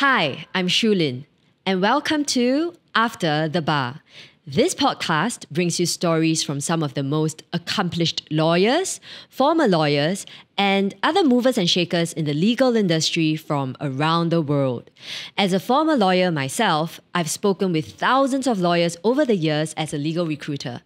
Hi, I'm Shulin, and welcome to After the Bar. This podcast brings you stories from some of the most accomplished lawyers, former lawyers, and other movers and shakers in the legal industry from around the world. As a former lawyer myself, I've spoken with thousands of lawyers over the years as a legal recruiter.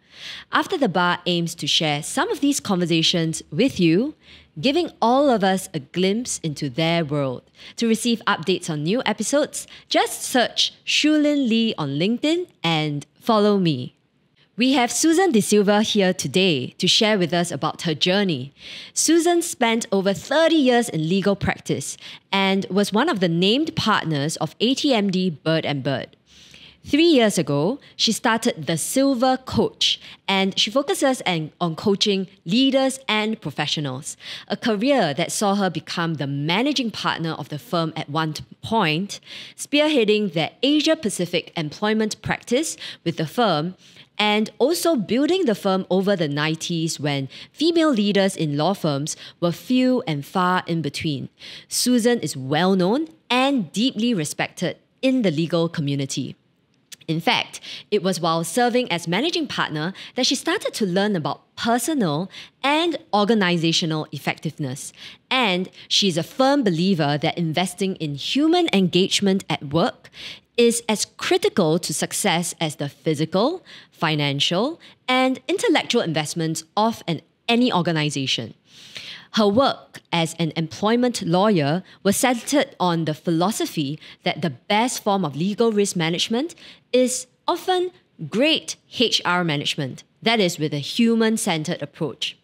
After the Bar aims to share some of these conversations with you, giving all of us a glimpse into their world. To receive updates on new episodes, just search Shulin Lee on LinkedIn and follow me. We have Susan De Silva here today to share with us about her journey. Susan spent over 30 years in legal practice and was one of the named partners of ATMD Bird and Bird. 3 years ago, she started the Silva Coach, and she focuses on coaching leaders and professionals, a career that saw her become the managing partner of the firm at one point, spearheading their Asia-Pacific employment practice with the firm, and also building the firm over the 90s when female leaders in law firms were few and far in between. Susan is well-known and deeply respected in the legal community. In fact, it was while serving as managing partner that she started to learn about personal and organizational effectiveness. And she's a firm believer that investing in human engagement at work is as critical to success as the physical, financial, and intellectual investments of any organization. Her work as an employment lawyer was centered on the philosophy that the best form of legal risk management is often great HR management, that is, with a human-centered approach.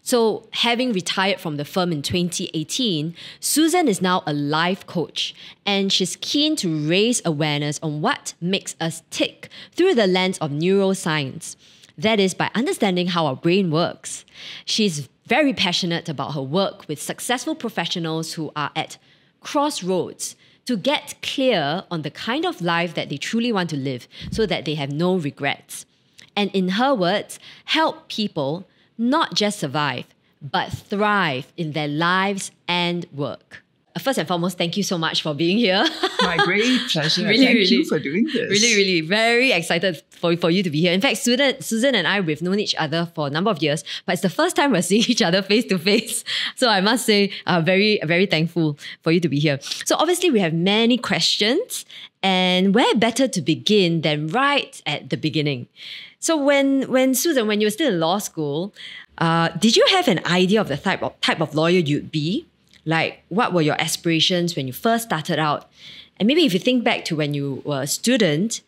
So, having retired from the firm in 2018, Susan is now a life coach, and she's keen to raise awareness on what makes us tick through the lens of neuroscience, that is, by understanding how our brain works. She's very passionate about her work with successful professionals who are at crossroads to get clear on the kind of life that they truly want to live so that they have no regrets. And in her words, help people not just survive, but thrive in their lives and work. First and foremost, thank you so much for being here. My great pleasure. Thank you for doing this. Really very excited for you to be here. In fact, Susan and I, we've known each other for a number of years, but it's the first time we're seeing each other face to face. So I must say, very, very thankful for you to be here. So obviously we have many questions, and where better to begin than right at the beginning. So when Susan, you were still in law school, did you have an idea of the type of lawyer you'd be? Like, what were your aspirations when you first started out? And maybe if you think back to when you were a student,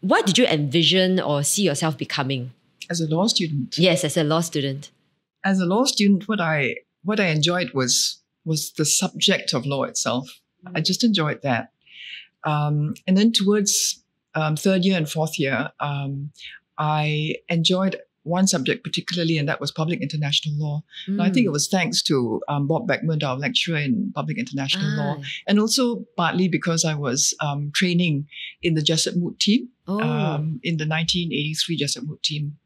what did you envision or see yourself becoming? As a law student? Yes, as a law student. As a law student, what I enjoyed was the subject of law itself. I just enjoyed that. And then towards third year and fourth year, I enjoyed one subject particularly, and that was public international law. Now, I think it was thanks to Bob Beckman, our lecturer in public international law, and also partly because I was training in the Jessup Moot team, in the 1983 Jessup Moot team.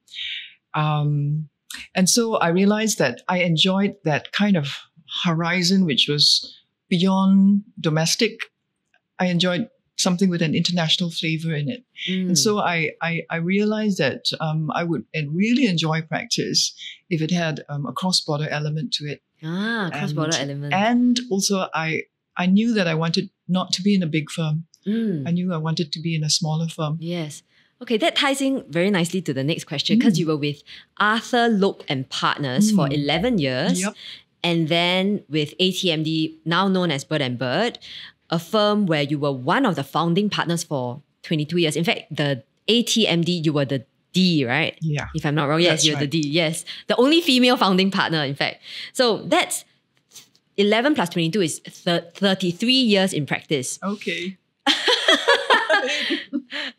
And so I realized that I enjoyed that kind of horizon, which was beyond domestic. I enjoyed something with an international flavor in it. And so I realized that I would really enjoy practice if it had a cross-border element to it. Cross-border element. And also I knew that I wanted not to be in a big firm. I knew I wanted to be in a smaller firm. Yes. Okay, that ties in very nicely to the next question, because you were with Arthur Loke and Partners for 11 years. Yep. And then with ATMD, now known as Bird and Bird, a firm where you were one of the founding partners for 22 years. In fact, the ATMD, you were the D, right? Yeah. If I'm not wrong. Yes, you're the D. Yes. The only female founding partner, in fact. So that's 11 plus 22 is 33 years in practice. Okay.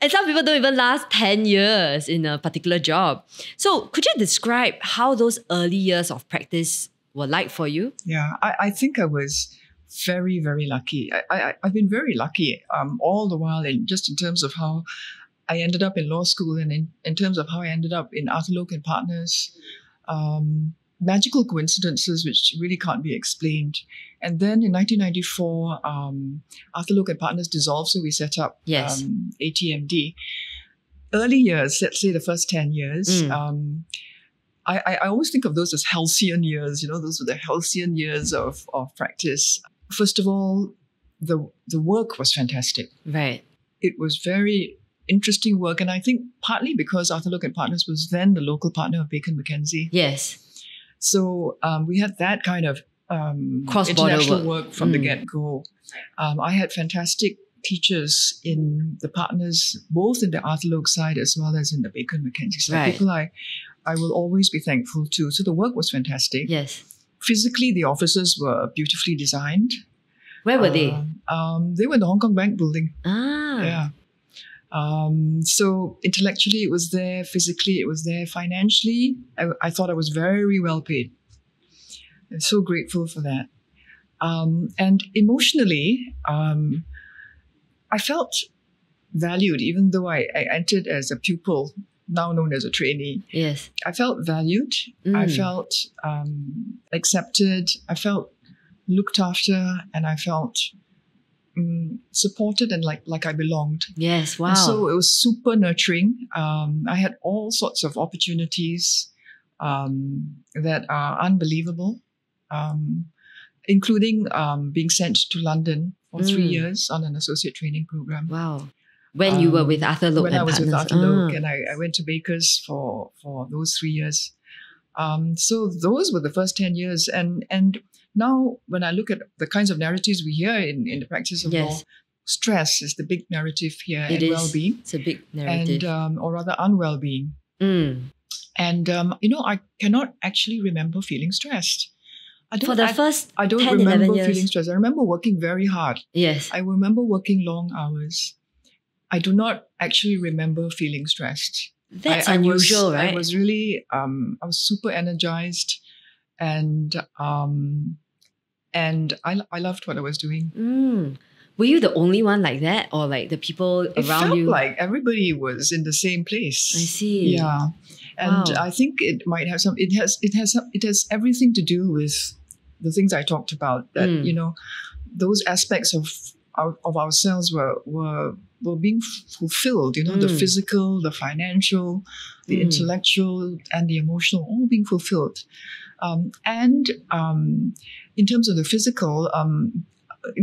And some people don't even last 10 years in a particular job. So could you describe how those early years of practice were like for you? Yeah, I think I was very, very lucky. I've been very lucky all the while, and just in terms of how I ended up in law school and in terms of how I ended up in Arthur Loke and Partners. magical coincidences which really can't be explained. And then in 1994, Arthur Loke and Partners dissolved, so we set up ATMD. Early years, let's say the first 10 years, I always think of those as halcyon years. You know, those were the halcyon years of practice. First of all, the work was fantastic. Right. It was very interesting work. And I think partly because Arthur Loke and Partners was then the local partner of Bacon McKenzie. Yes. So we had that kind of international work from the get-go. I had fantastic teachers in the partners, both in the Arthur Loke side as well as in the Bacon McKenzie side. Right. People I will always be thankful to. So the work was fantastic. Yes. Physically, the offices were beautifully designed. Where were they? They were in the Hong Kong Bank building. Ah. Yeah. So intellectually it was there, physically it was there, financially I thought I was very well paid. I'm so grateful for that. And emotionally, I felt valued, even though I entered as a pupil, now known as a trainee. Yes. I felt valued. I felt accepted. I felt looked after, and I felt supported and like I belonged. Yes, wow. And so it was super nurturing. I had all sorts of opportunities that are unbelievable, including being sent to London for 3 years on an associate training program. Wow. When you were with Arthur Loke and Partners. When I was with Arthur Loke, and I went to Baker's for those 3 years. So those were the first 10 years. And now, when I look at the kinds of narratives we hear in the practice of law, stress is the big narrative here, and well-being. It's a big narrative. And, or rather, unwell-being. And, you know, I cannot actually remember feeling stressed. I don't remember feeling stressed. I remember working very hard. Yes. I remember working long hours. I do not actually remember feeling stressed. That's unusual, right? I was really, I was super energized. And I loved what I was doing. Were you the only one like that, or like the people around you? It felt like everybody was in the same place. I see. Yeah, and I think it might have some. It has everything to do with the things I talked about. That you know, those aspects of ourselves were being fulfilled. You know, the physical, the financial, the intellectual, and the emotional, all being fulfilled. And in terms of the physical,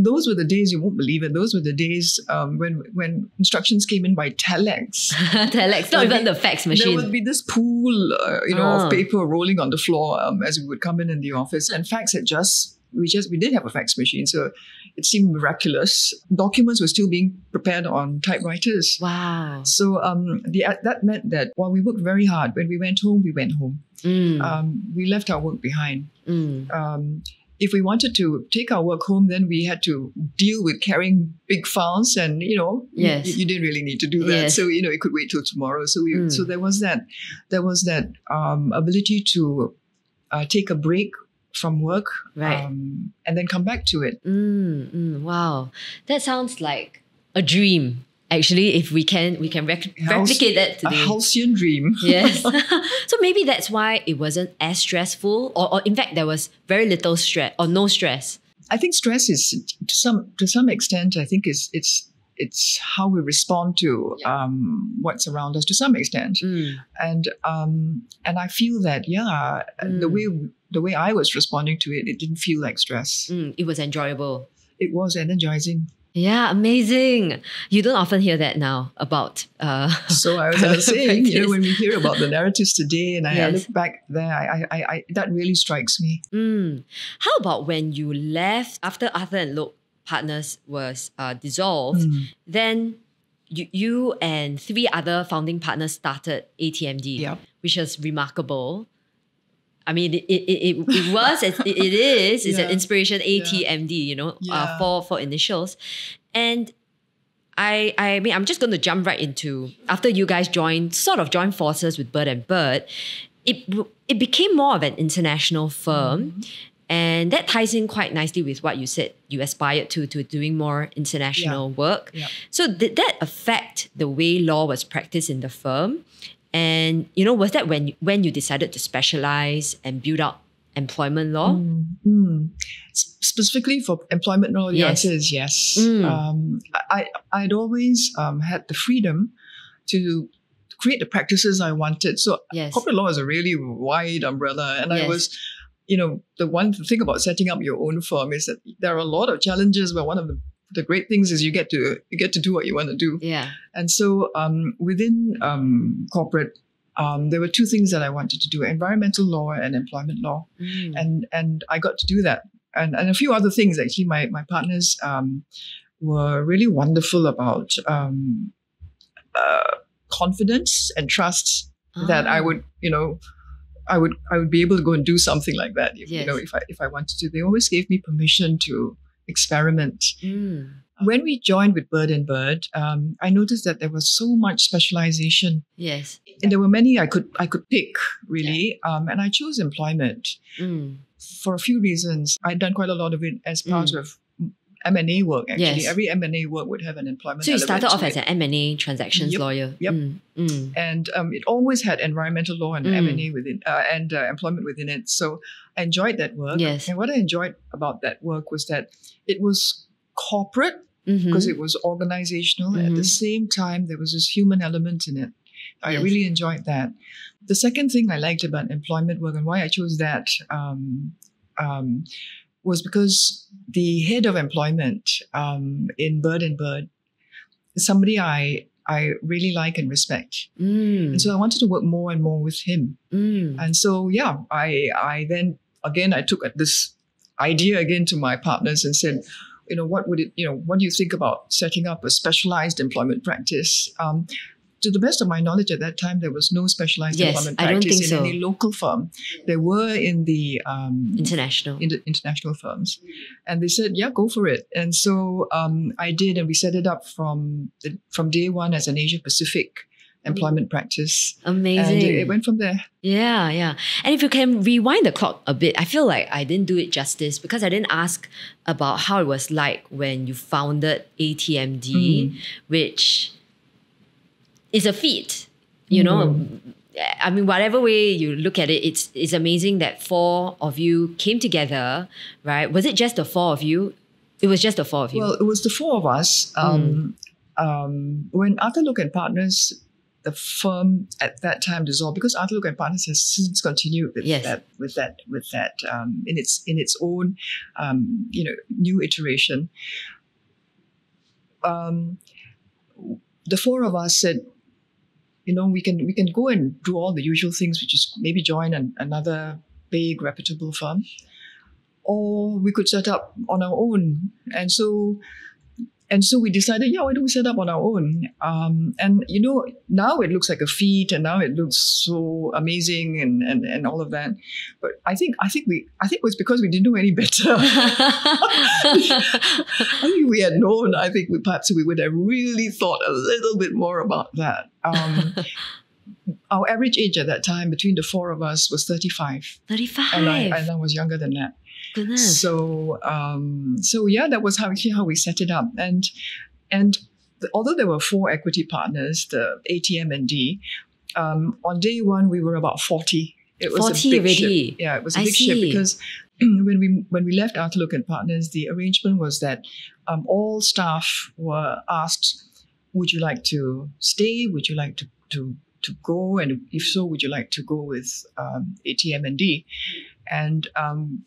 those were the days, you won't believe it, those were the days when instructions came in by telex. Telex, not even the fax machine. There would be this pool of paper rolling on the floor as we would come in the office. And fax had we did have a fax machine, so it seemed miraculous. Documents were still being prepared on typewriters. Wow. So that meant that while we worked very hard, when we went home, we went home. We left our work behind. If we wanted to take our work home, then we had to deal with carrying big files, and you know, you didn't really need to do that. So you know, it could wait till tomorrow. So so there was that ability to take a break from work, right, and then come back to it. Wow, that sounds like a dream. Actually, if we can replicate that today. A halcyon dream. Yes. So maybe that's why it wasn't as stressful, or in fact, there was very little stress or no stress. I think stress is to some extent. I think it's how we respond to what's around us to some extent, and I feel that the way I was responding to it, it didn't feel like stress. It was enjoyable. It was energizing. Yeah, amazing. You don't often hear that now about... so I was saying, you know, when we hear about the narratives today and I look back there, I that really strikes me. How about when you left, after Arthur and Loke Partners was dissolved, then you and 3 other founding partners started ATMD, which is remarkable. I mean, it was, it is an inspiration, ATMD, you know, for initials. And I mean, I'm just going to jump right into, after you guys joined forces with Bird and Bird, it became more of an international firm. And that ties in quite nicely with what you said you aspired to doing more international work. So did that affect the way law was practiced in the firm? And, you know, was that when you decided to specialize and build out employment law? Specifically for employment law, the answer is yes. I'd always had the freedom to create the practices I wanted. So corporate law is a really wide umbrella. And I was, you know, the one thing about setting up your own firm is that there are a lot of challenges, but one of the great things is you get to do what you want to do. Yeah. And so within corporate, there were two things that I wanted to do: environmental law and employment law. And I got to do that. And a few other things, actually. My partners were really wonderful about confidence and trust that I would be able to go and do something like that, you know, if I wanted to. They always gave me permission to experiment. When we joined with Bird and Bird, I noticed that there was so much specialization. And there were many I could pick, really. And I chose employment for a few reasons. I'd done quite a lot of it as part of M&A work, actually. Every M&A work would have an employment. So you started off as an M&A transactions lawyer. And it always had environmental law and M&A within, and employment within it. So I enjoyed that work. And what I enjoyed about that work was that it was corporate because it was organizational. At the same time, there was this human element in it. I really enjoyed that. The second thing I liked about employment work and why I chose that was because the head of employment in Bird and Bird is somebody I really like and respect. And so I wanted to work more and more with him. And so, yeah, I then, again, I took this idea again to my partners and said, you know, what do you think about setting up a specialized employment practice? To the best of my knowledge at that time, there was no specialized employment practice in any local firm. There were in the international firms. And they said, yeah, go for it. And so I did, and we set it up from day one as an Asia Pacific employment practice. Amazing. And it went from there. Yeah. And if you can rewind the clock a bit, I feel like I didn't do it justice because I didn't ask about how it was like when you founded ATMD, which is a feat, you know. I mean, whatever way you look at it, it's amazing that four of you came together, right? Was it just the four of you? It was just the four of you. Well, it was the four of us. When Arthur Loke and Partners, the firm at that time dissolved, because Arthur Loke and Partners has since continued with that in its own new iteration. The four of us said, you know, we can go and do all the usual things, which is maybe join another big reputable firm, or we could set up on our own. And so we decided, yeah, why don't we set up on our own? And you know, now it looks like a feat, and now it looks so amazing, and all of that. But I think it was because we didn't know any better. I think we had known. I think we would have really thought a little bit more about that. Our average age at that time, between the four of us, was 35. 35, and I was younger than that. Goodness. So yeah, that was how we set it up. And although there were four equity partners, the ATMD, on day one we were about 40. It was 40 already. Ship. Yeah, it was a big shift because when we left Arthur Loke and Partners, the arrangement was that all staff were asked, "Would you like to stay? Would you like to go? And if so, would you like to go with ATMD?" And,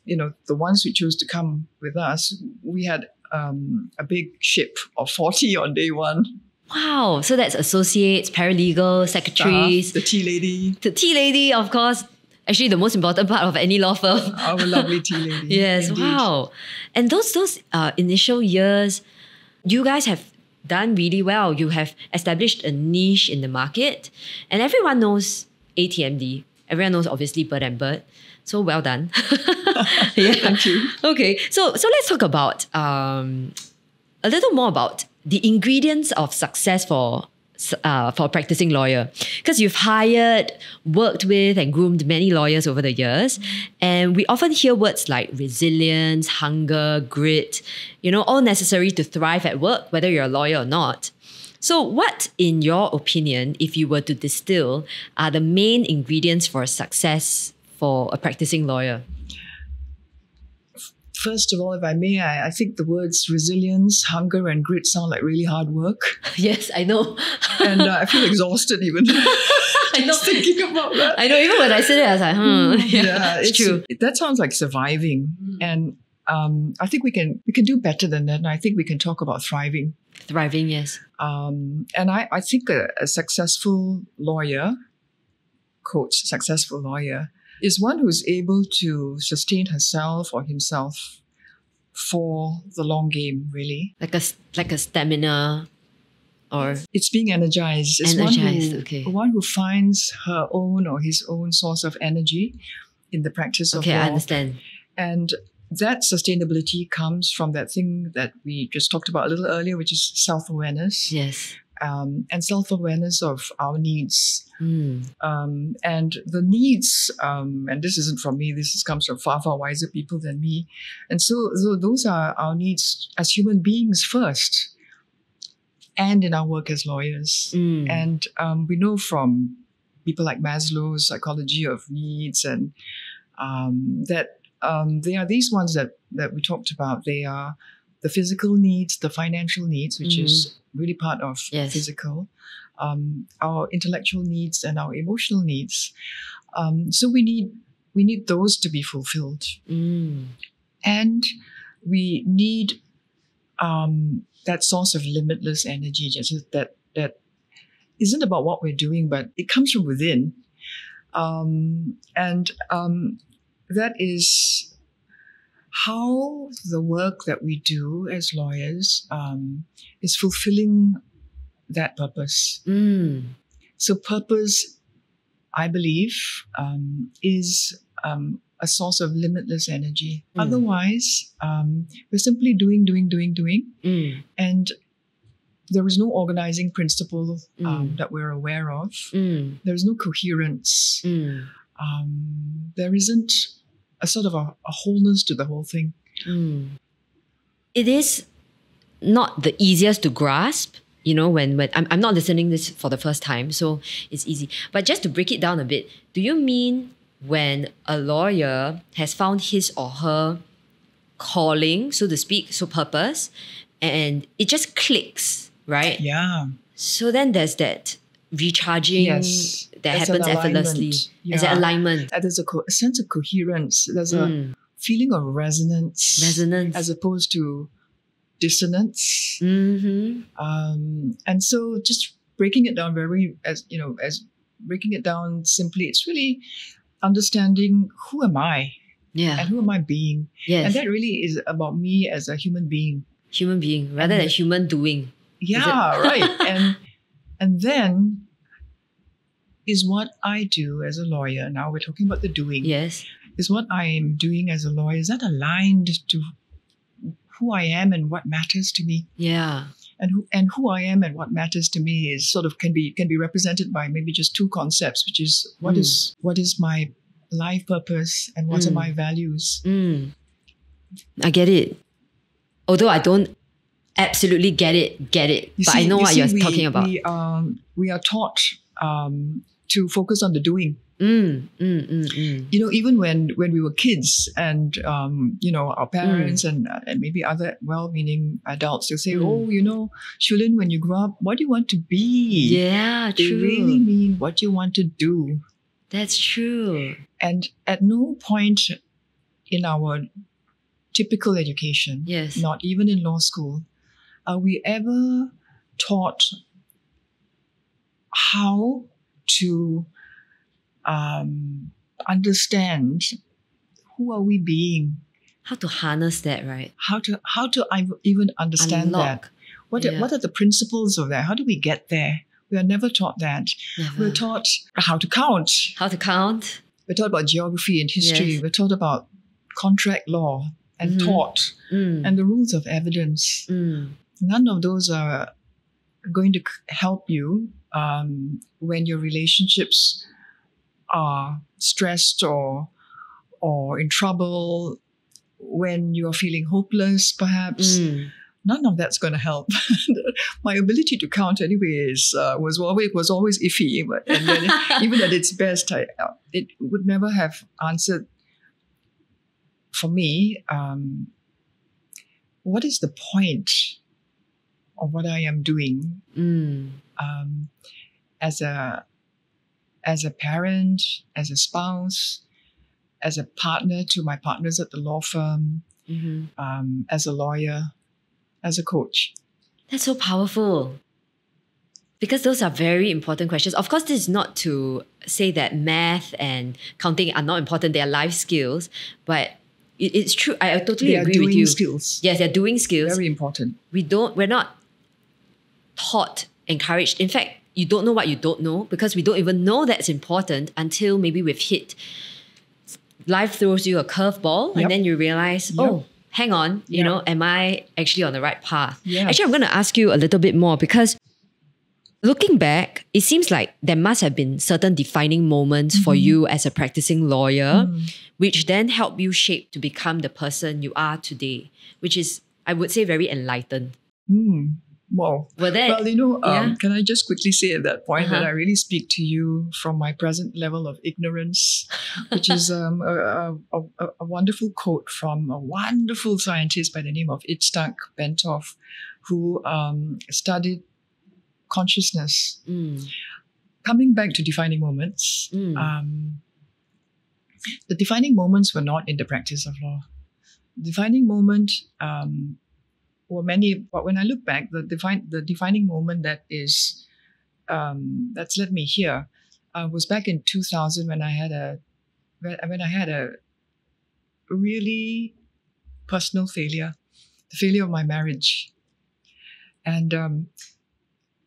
you know, the ones who chose to come with us, we had a big ship of 40 on day one. Wow. So that's associates, paralegal, secretaries. Staff, the tea lady. The tea lady, of course. Actually, the most important part of any law firm. Our lovely tea lady. Yes. Indeed. Wow. And those initial years, you guys have done really well. You have established a niche in the market. And everyone knows ATMD. Everyone knows, obviously, Bird and Bird. So well done. Thank you. Okay, so let's talk about a little more about the ingredients of success for a practicing lawyer. Because you've hired, worked with and groomed many lawyers over the years. And we often hear words like resilience, hunger, grit, you know, all necessary to thrive at work, whether you're a lawyer or not. So what, in your opinion, if you were to distill, are the main ingredients for success for a practicing lawyer? First of all, if I may, I think the words resilience, hunger and grit sound like really hard work. Yes, I know. And I feel exhausted even. I know. Just thinking about that. I know, even when I said it, I was like, yeah, it's true. That sounds like surviving. Mm. And I think we can do better than that. And I think we can talk about thriving. Thriving, yes. And I think a successful lawyer, coach, successful lawyer, is one who's able to sustain herself or himself for the long game, really. Like a stamina, or it's being energized. It's energized, one who finds her own or his own source of energy in the practice of law. Okay, I understand. And that sustainability comes from that thing that we just talked about a little earlier, which is self-awareness. Yes. And self-awareness of our needs. Mm. And the needs, and this isn't from me, this comes from far, far wiser people than me. And so those are our needs as human beings first, and in our work as lawyers. Mm. And we know from people like Maslow's psychology of needs, and that they are these ones that we talked about. They are the physical needs, the financial needs, which is really part of physical, our intellectual needs and our emotional needs. So we need those to be fulfilled. Mm. And we need that source of limitless energy, just that isn't about what we're doing, but it comes from within. That is how the work that we do as lawyers is fulfilling that purpose. Mm. So purpose, I believe, is a source of limitless energy. Mm. Otherwise, we're simply doing. Mm. And there is no organizing principle that we're aware of. Mm. There is no coherence. Mm. There isn't a sort of a wholeness to the whole thing. Mm. It is not the easiest to grasp, you know, when I'm not listening this for the first time, so it's easy. But just to break it down a bit, do you mean when a lawyer has found his or her calling, so to speak, so purpose, and it just clicks, right? Yeah. So then there's that recharging that happens effortlessly. There's an alignment. There's a sense of coherence. There's a feeling of resonance. Resonance. As opposed to dissonance. Mm-hmm. And so just breaking it down simply, it's really understanding who am I? Yeah. And who am I being? Yes. And that really is about me as a human being. Human being rather than human doing. Yeah, right. And then is what I do as a lawyer, now we're talking about the doing. Yes. Is what I am doing as a lawyer, is that aligned to who I am and what matters to me? Yeah. And who I am and what matters to me is sort of can be represented by maybe just two concepts, which is what is my life purpose and what are my values? Mm. I get it. Although I don't absolutely get it. But I know what you're talking about. We are taught to focus on the doing. Mm, mm, mm, mm. You know, even when we were kids and, you know, our parents and maybe other well-meaning adults, they'll say, oh, you know, Shulin, when you grow up, what do you want to be? Yeah, true. They really mean what you want to do. That's true. And at no point in our typical education, not even in law school, are we ever taught how to understand who are we being? How to harness that, right? How to even understand that? What are the principles of that? How do we get there? We are never taught that. Never. We're taught how to count. How to count. We're taught about geography and history. Yes. We're taught about contract law and tort and the rules of evidence. Mm. None of those are going to help you when your relationships are stressed or in trouble, when you're feeling hopeless, perhaps. none of that's going to help. My ability to count anyway was always iffy. And then even at its best, it would never have answered for me, what is the point of what I am doing? As a parent, as a spouse, as a partner to my partners at the law firm, as a lawyer, as a coach. That's so powerful. Because those are very important questions. Of course, this is not to say that math and counting are not important. They are life skills. But it's true. I totally agree with you. Skills. Yes, they're doing skills. Very important. We're not taught, encouraged. In fact, you don't know what you don't know because we don't even know that's important until maybe we've hit. Life throws you a curveball and then you realize, oh, hang on, you know, am I actually on the right path? Yes. Actually, I'm going to ask you a little bit more because looking back, it seems like there must have been certain defining moments for you as a practicing lawyer, which then helped you shape to become the person you are today, which is, I would say, very enlightened. Wow. Well, you know, can I just quickly say at that point that I really speak to you from my present level of ignorance, which is a wonderful quote from a wonderful scientist by the name of Itzhak Bentov, who studied consciousness. Coming back to defining moments, the defining moments were not in the practice of law. Defining moment were many, but when I look back, the defining moment that is that's led me here was back in 2000 when I had a really personal failure, the failure of my marriage, and.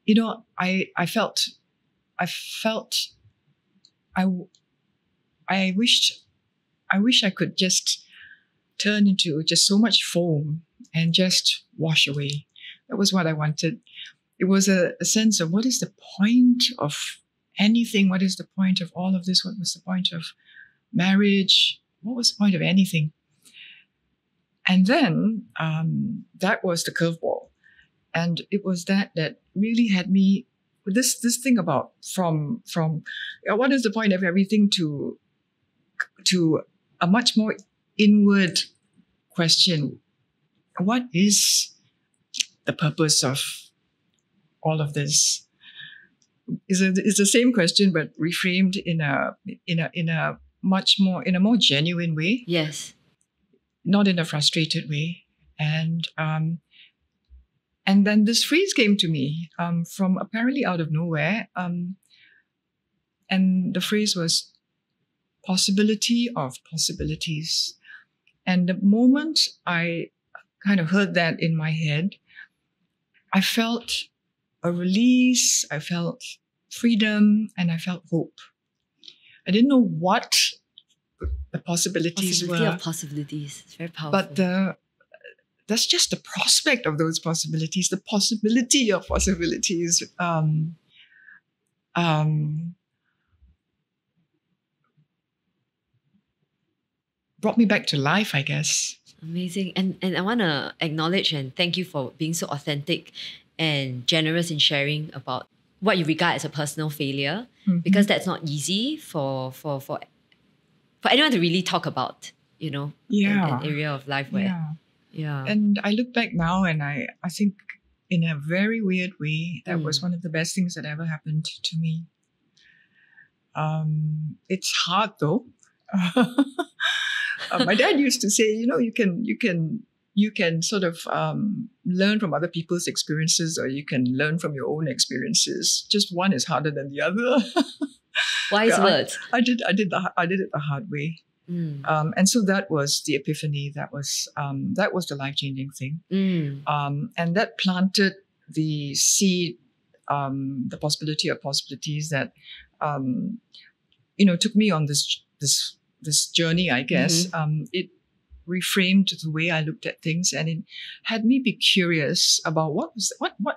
You know, I wish I could just turn into just so much foam and just wash away. That was what I wanted. It was a sense of what is the point of anything? What is the point of all of this? What was the point of marriage? What was the point of anything? And then that was the curveball. And it was that really had me this thing about from what is the point of everything to a much more inward question. What is the purpose of all of this? It's the same question, but reframed in a more genuine way. Yes, not in a frustrated way, And then this phrase came to me from apparently out of nowhere. And the phrase was possibility of possibilities. And the moment I kind of heard that in my head, I felt a release, I felt freedom, and I felt hope. I didn't know what the possibilities were. Possibility of possibilities. It's very powerful. But that's just the prospect of those possibilities, the possibility of possibilities. Brought me back to life, I guess. Amazing. And I want to acknowledge and thank you for being so authentic and generous in sharing about what you regard as a personal failure, because that's not easy for anyone to really talk about, you know, an area of life where... Yeah. And I look back now and I think in a very weird way, that was one of the best things that ever happened to me. It's hard though. My dad used to say, you know, you can sort of learn from other people's experiences or you can learn from your own experiences. Just one is harder than the other. Wise words. I did it the hard way. And so that was the epiphany. That was the life-changing thing, and that planted the seed, the possibility of possibilities that, you know, took me on this journey. I guess it reframed the way I looked at things, and it had me be curious about what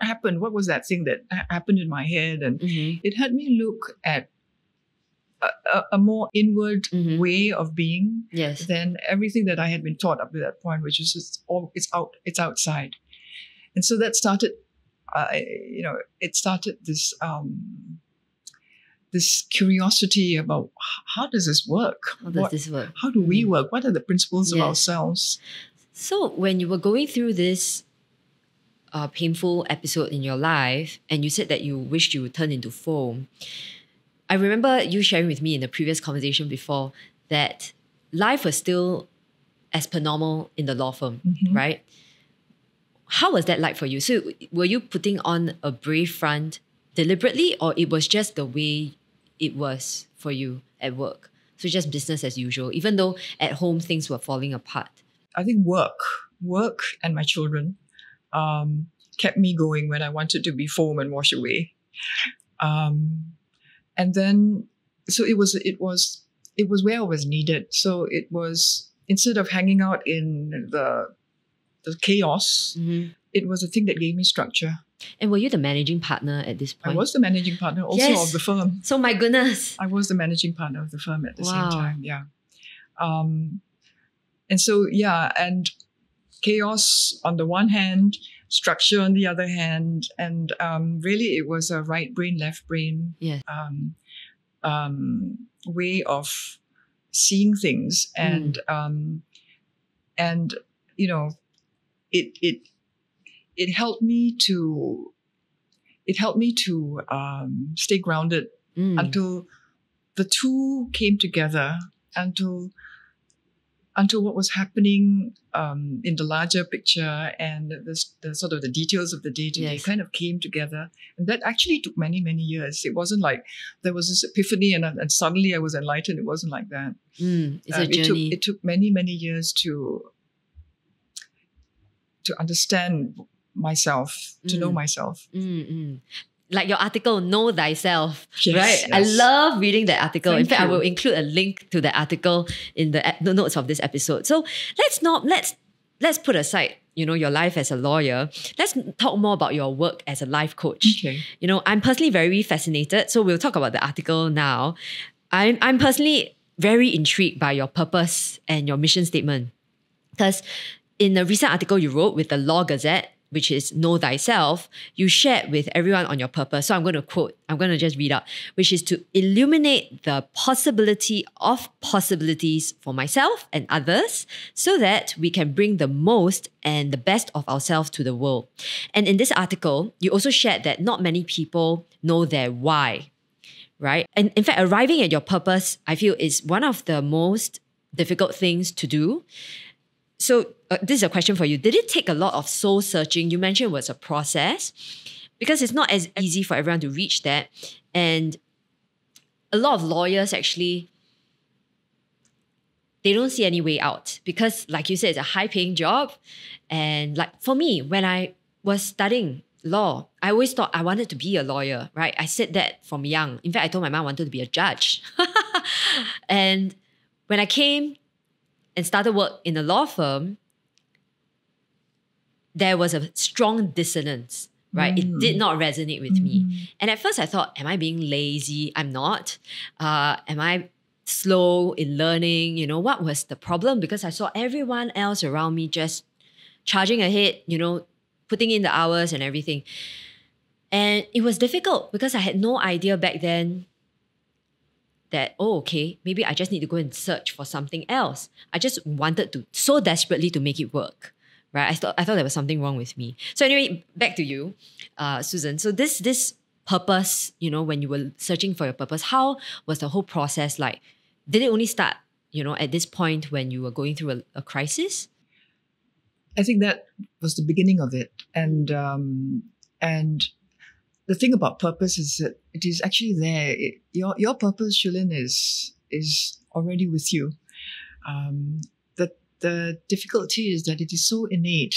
happened. What was that thing that happened in my head? And it had me look at. A more inward way of being than everything that I had been taught up to that point, which is it's outside. And so that started, it started this this curiosity about how does this work? How does this work? How do we work? What are the principles of ourselves? So when you were going through this painful episode in your life, and you said that you wished you would turn into foam, I remember you sharing with me in a previous conversation before that life was still as per normal in the law firm, right? How was that like for you? So were you putting on a brave front deliberately, or it was just the way it was for you at work? So just business as usual, even though at home things were falling apart. I think work and my children kept me going when I wanted to be foam and wash away. And then, so it was where I was needed. So it was, instead of hanging out in the chaos, it was a thing that gave me structure. And were you the managing partner at this point? I was the managing partner also of the firm. So my goodness. I was the managing partner of the firm at the same time, and so, and chaos on the one hand, structure on the other hand, and really it was a right brain, left brain way of seeing things. And, it helped me to, stay grounded until the two came together, until what was happening in the larger picture and the sort of the details of the day-to-day kind of came together. And that actually took many, many years. It wasn't like there was this epiphany and suddenly I was enlightened. It wasn't like that. It's a journey. It took many, many years to understand myself, to know myself. Like your article, Know Thyself, right? Yes. I love reading that article. Thank you. In fact, I will include a link to the article in the notes of this episode. So let's put aside, your life as a lawyer. Let's talk more about your work as a life coach. Okay. I'm personally very fascinated. So we'll talk about the article now. I'm personally very intrigued by your purpose and your mission statement. Because in a recent article you wrote with the Law Gazette, which is Know Thyself, you shared with everyone on your purpose. So I'm going to quote, I'm going to just read out, which is to illuminate the possibility of possibilities for myself and others so that we can bring the most and the best of ourselves to the world. And in this article, you also shared that not many people know their why, right? And in fact, arriving at your purpose, I feel, is one of the most difficult things to do. So this is a question for you. Did it take a lot of soul searching? You mentioned it was a process because it's not as easy for everyone to reach that. And a lot of lawyers actually, they don't see any way out because, like you said, it's a high-paying job. And like for me, when I was studying law, I always thought I wanted to be a lawyer, right? I said that from young. In fact, I told my mom I wanted to be a judge. And when I came and started work in a law firm, there was a strong dissonance, right? It did not resonate with me. And at first I thought, am I being lazy? I'm not. Am I slow in learning? What was the problem? Because I saw everyone else around me just charging ahead, putting in the hours and everything. And it was difficult because I had no idea back then that, maybe I just need to go and search for something else. I just wanted to, so desperately to make it work, right? I thought there was something wrong with me. So anyway, back to you, Susan. So this purpose, when you were searching for your purpose, how was the whole process like? Did it only start, at this point when you were going through a crisis? I think that was the beginning of it. And the thing about purpose is that it is actually there. Your purpose, Shulin, is already with you. The difficulty is that it is so innate.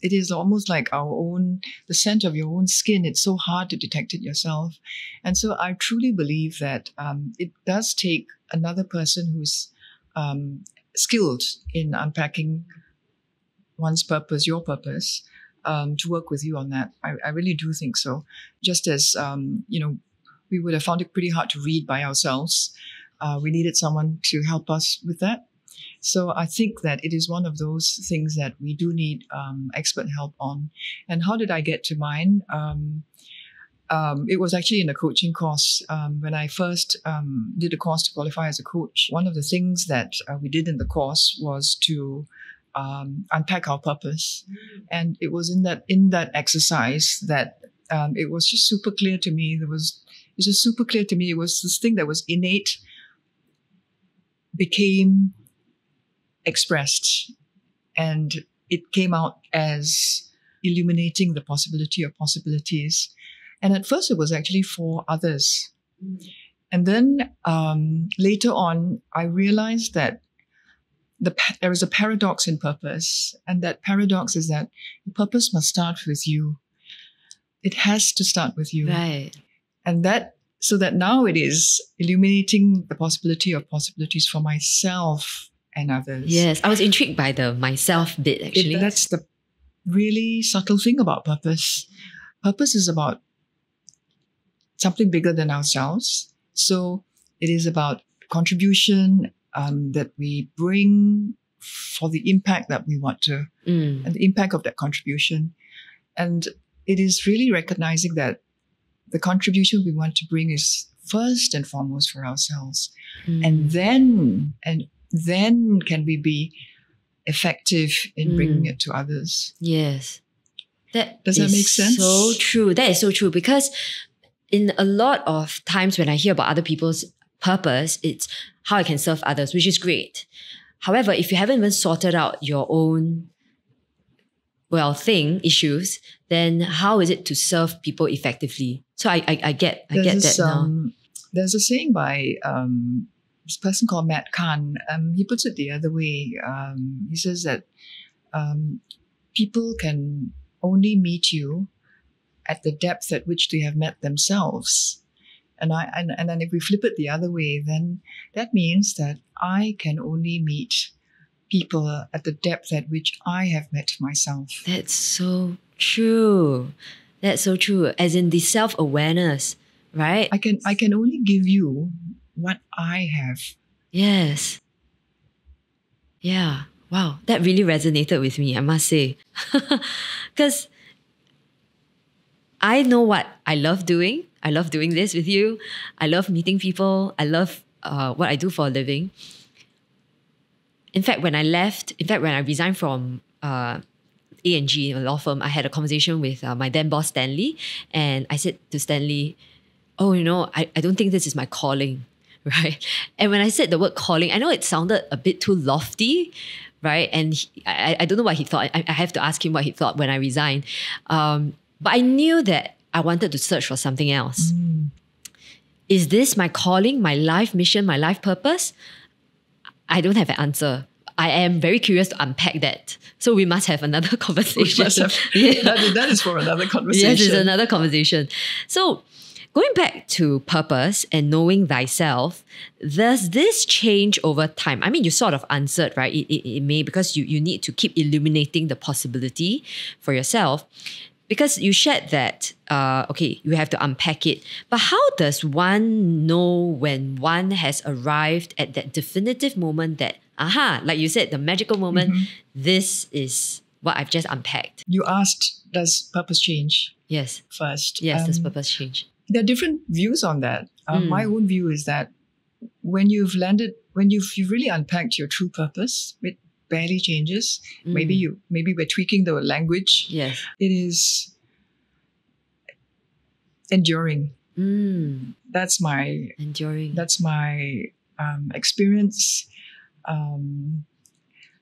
It is almost like the scent of your own skin. It's so hard to detect it yourself. And so I truly believe that it does take another person who's skilled in unpacking one's purpose, your purpose, to work with you on that. I really do think so. Just as, we would have found it pretty hard to read by ourselves. We needed someone to help us with that. So I think that it is one of those things that we do need expert help on. And how did I get to mine? It was actually in a coaching course. When I first did a course to qualify as a coach, one of the things that we did in the course was to unpack our purpose. And it was in that exercise that it was just super clear to me. It's just super clear to me. It was this thing that was innate, became expressed, and it came out as illuminating the possibility of possibilities. And at first, it was actually for others. And then later on, I realized that there is a paradox in purpose. And that paradox is that the purpose must start with you. It has to start with you. Right. And that, so that now it is illuminating the possibility of possibilities for myself and others. Yes, I was intrigued by the myself bit, actually. That's the really subtle thing about purpose. Purpose is about something bigger than ourselves. So it is about contribution that we bring for the impact that we want to, and the impact of that contribution. And it is really recognizing that the contribution we want to bring is first and foremost for ourselves. And then can we be effective in bringing it to others. Yes. Does that make sense? So true. That is so true, because in a lot of times when I hear about other people's purpose, it's how I can serve others, which is great. However, if you haven't even sorted out your own issues, then how is it to serve people effectively? So I get that now. There's a saying by this person called Matt Kahn. He puts it the other way. He says that people can only meet you at the depth at which they have met themselves. And then if we flip it the other way, then that means that I can only meet people at the depth at which I have met myself. That's so true. That's so true. As in the self-awareness, right? I can only give you what I have. Yes. Yeah. Wow. That really resonated with me, I must say. Because I know what I love doing. I love doing this with you. I love meeting people. I love what I do for a living. In fact, when I resigned from A&G, a law firm, I had a conversation with my then boss, Stanley. And I said to Stanley, oh, you know, I don't think this is my calling, right? And when I said the word calling, I know it sounded a bit too lofty, right? And I don't know what he thought. I have to ask him what he thought when I resigned. But I knew that I wanted to search for something else. Is this my calling, my life mission, my life purpose? I don't have an answer. I am very curious to unpack that. So we must have another conversation. That is for another conversation. Yes, it's another conversation. So going back to purpose and knowing thyself, does this change over time? I mean, you sort of answered, right? It may, because you need to keep illuminating the possibility for yourself. Because you shared that, okay, you have to unpack it. But how does one know when one has arrived at that definitive moment that, aha, like you said, the magical moment, this is what I've just unpacked? You asked, does purpose change? Yes. First. Yes, does purpose change? There are different views on that. My own view is that when you've landed, when you've really unpacked your true purpose, it barely changes. Maybe we're tweaking the language. Yes. It is enduring. That's my enduring. That's my experience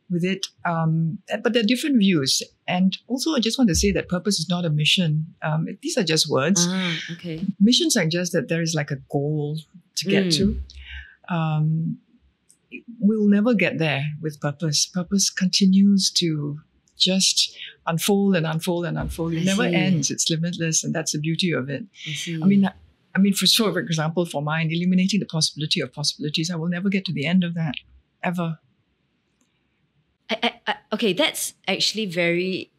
with it. But there are different views. And also I just want to say that purpose is not a mission. These are just words. Okay. Missions suggest that there is like a goal to get to. We'll never get there with purpose. Purpose continues to just unfold and unfold and unfold. It never ends. It's limitless, and that's the beauty of it. I mean, for example, for mine, illuminating the possibility of possibilities, I will never get to the end of that, ever. Okay, that's actually very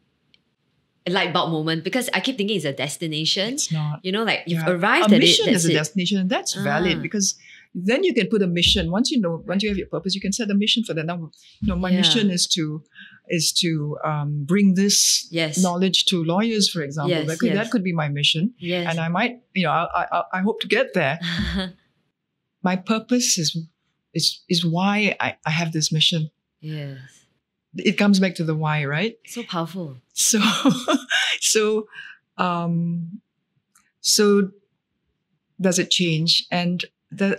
light bulb moment, because I keep thinking it's a destination. It's not. You know, like you've arrived at it. A mission is a destination. That's valid, because then you can put a mission. Once you know, once you have your purpose, you can set a mission for that. Now, you know, my mission is to bring this knowledge to lawyers, for example. Yes, that could be my mission. Yes. And I might, you know, I hope to get there. My purpose is why I have this mission. Yes. It comes back to the why, right? So powerful. So, so does it change? And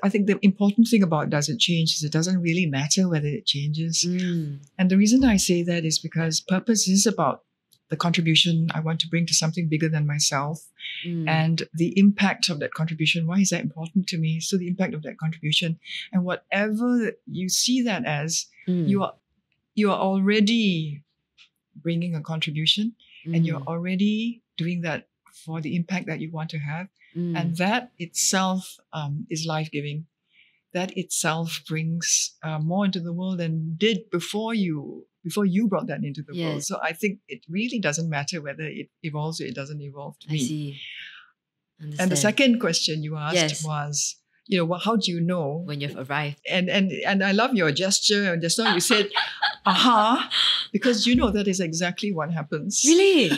I think the important thing about does it change is it doesn't really matter whether it changes. Mm. And the reason I say that is because purpose is about the contribution I want to bring to something bigger than myself, and the impact of that contribution. Why is that important to me? So the impact of that contribution, and whatever you see that as, you are already bringing a contribution, and you're already doing that for the impact that you want to have. And that itself is life-giving. That itself brings more into the world than did before you brought that into the world. So I think it really doesn't matter whether it evolves or it doesn't evolve to me. I see. Understand. And the second question you asked was, you know, well, how do you know when you've arrived? And I love your gesture. And just now you said, aha, because you know that is exactly what happens. Really?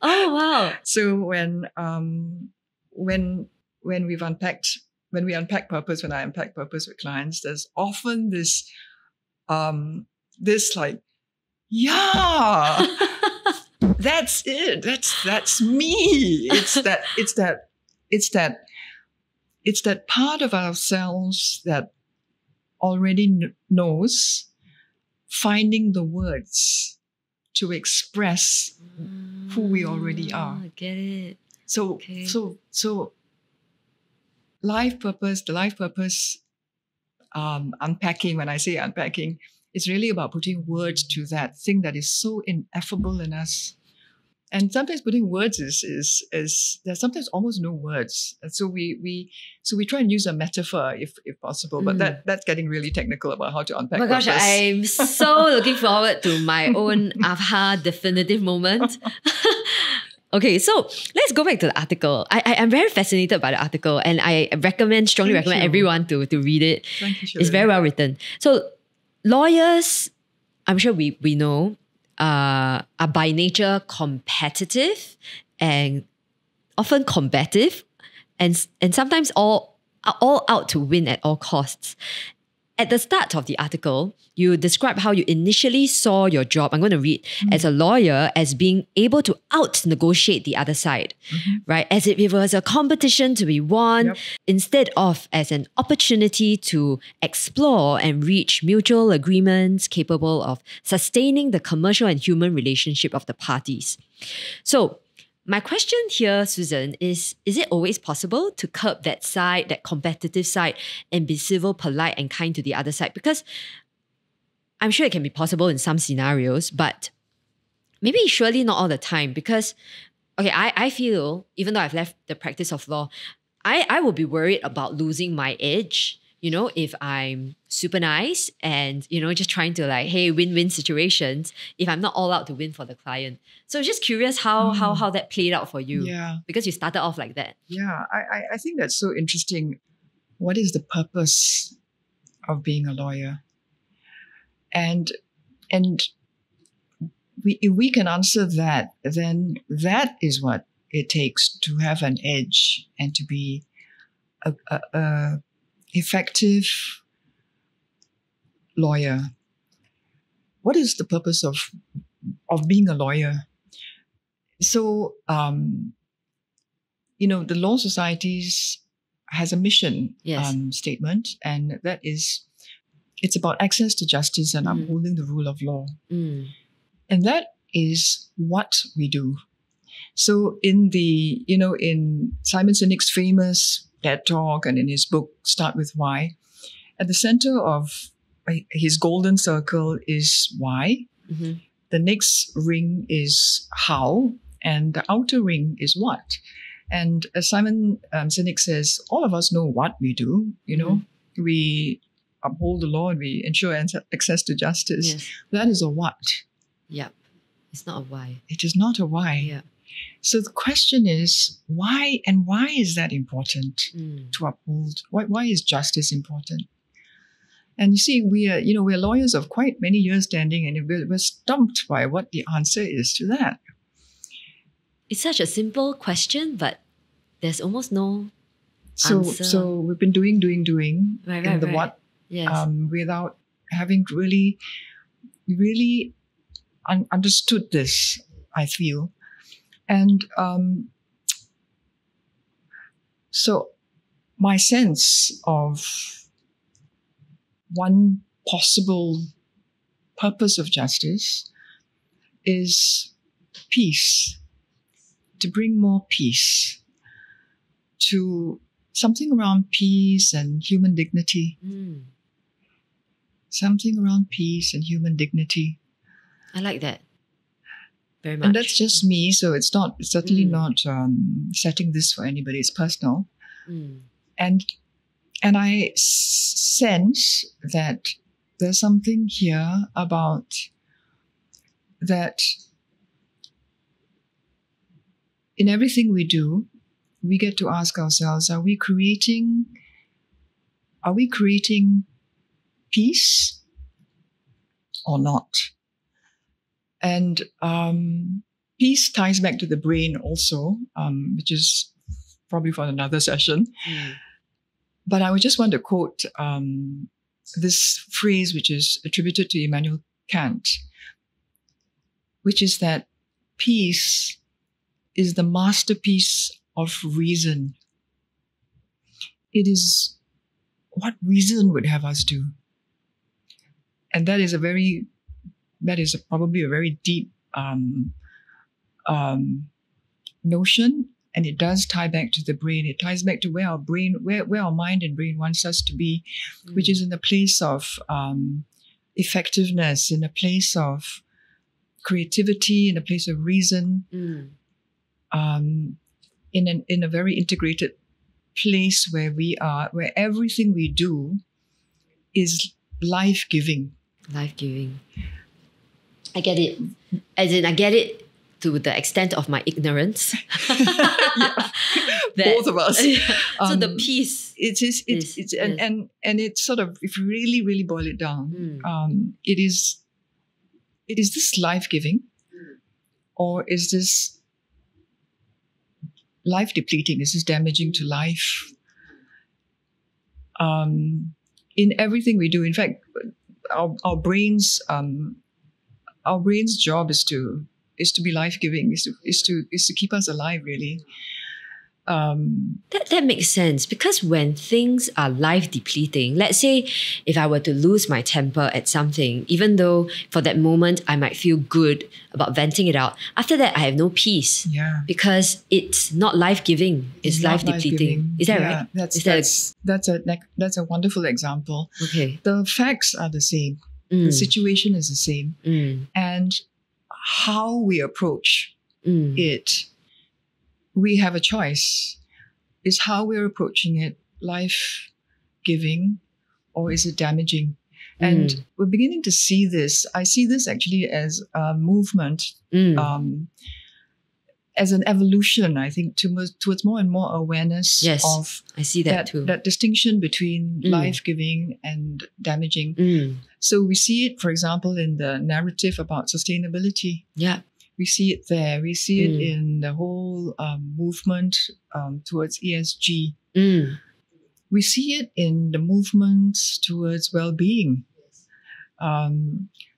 Oh, wow. So when we've unpacked, when we unpack purpose, when I unpack purpose with clients, there's often this, that's it. That's me. It's that part of ourselves that already knows, finding the words to express who we already are. I get it. So, so life purpose, the life purpose unpacking, when I say unpacking, it's really about putting words to that thing that is so ineffable in us. And sometimes putting words is there's sometimes almost no words. And so we try and use a metaphor if possible, but that's getting really technical about how to unpack purpose. Oh my gosh, I'm so looking forward to my own aha definitive moment. Okay, so let's go back to the article. I'm very fascinated by the article, and I strongly recommend everyone to read it. Thank you, Shulin. It's very well written. So lawyers, I'm sure we know, are by nature competitive and often combative, and sometimes all out to win at all costs. At the start of the article, you describe how you initially saw your job, I'm going to read, as a lawyer, as being able to out-negotiate the other side, right? As if it was a competition to be won, instead of as an opportunity to explore and reach mutual agreements capable of sustaining the commercial and human relationship of the parties. So my question here, Susan, is it always possible to curb that side, that competitive side, and be civil, polite, and kind to the other side? Because I'm sure it can be possible in some scenarios, but maybe surely not all the time. Because, okay, I feel, even though I've left the practice of law, I will be worried about losing my edge, you know, if I'm super nice and, you know, just trying to like, hey, win-win situations, if I'm not all out to win for the client. So just curious how that played out for you. Yeah. Because you started off like that. Yeah, I think that's so interesting. What is the purpose of being a lawyer? And if we can answer that, then that is what it takes to have an edge and to be a effective lawyer. What is the purpose of being a lawyer? So, you know, the Law Society has a mission statement, and that is, it's about access to justice and upholding the rule of law. And that is what we do. So in the, you know, in Simon Sinek's famous TED Talk and in his book, Start With Why, at the center of his golden circle is why. The next ring is how, and the outer ring is what. And as Simon Sinek says, all of us know what we do. You know, we uphold the law and we ensure access to justice. That is a what. Yep. It's not a why. It is not a why. Yeah. So the question is why, and why is that important to uphold? Why is justice important? And you see, we are lawyers of quite many years standing, and we're stumped by what the answer is to that. It's such a simple question, but there's almost no answer. So we've been doing right, the what, yes. Without having really understood this, I feel. And so my sense of one possible purpose of justice is peace, to bring more peace, to something around peace and human dignity. Mm. Something around peace and human dignity. I like that very much. And that's just me, so it's certainly not setting this for anybody. It's personal. Mm. And I sense that there's something here about that in everything we do, we get to ask ourselves, are we creating peace or not? And peace ties back to the brain also, which is probably for another session. Mm. But I would just want to quote this phrase, which is attributed to Immanuel Kant, which is that peace is the masterpiece of reason. It is what reason would have us do. And that is probably a very deep notion. And it does tie back to the brain. It ties back to where our brain, where our mind and brain wants us to be, which is in the place of effectiveness, in a place of creativity, in a place of reason, in a very integrated place where everything we do is life-giving. Life-giving. I get it. As in, I get it. To the extent of my ignorance. Both of us. Yeah. So the peace. And it's sort of, if you really, really boil it down, it is this life-giving, or is this life-depleting? Is this damaging to life? In everything we do, in fact, our brain's job is to be life-giving, is to keep us alive, really. That makes sense, because when things are life-depleting, let's say if I were to lose my temper at something, even though for that moment I might feel good about venting it out, after that I have no peace. Yeah. Because it's not life-giving, it's life-depleting. Is that right? That's a wonderful example. Okay. The facts are the same. Mm. The situation is the same. Mm. And how we approach it, we have a choice. Is how we're approaching it life-giving, or is it damaging? And we're beginning to see this. I see this actually as a movement, as an evolution, I think, towards more and more awareness of I see that, too. That distinction between life-giving and damaging. Mm. So we see it, for example, in the narrative about sustainability. Yeah, we see it there. We see it in the whole movement towards ESG. Mm. We see it in the movements towards well-being.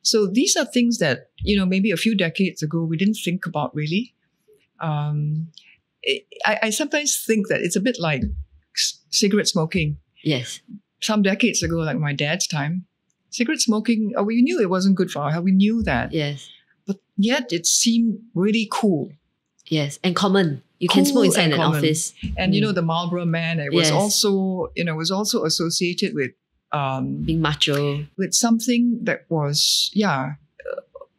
So these are things that, maybe a few decades ago we didn't think about really. I sometimes think that it's a bit like cigarette smoking. Yes. Some decades ago, like my dad's time, cigarette smoking, we knew it wasn't good for our health. We knew that. Yes. But yet it seemed really cool. Yes. And common. You can smoke inside an office. And the Marlboro Man, it was also, associated with being macho. With something that was,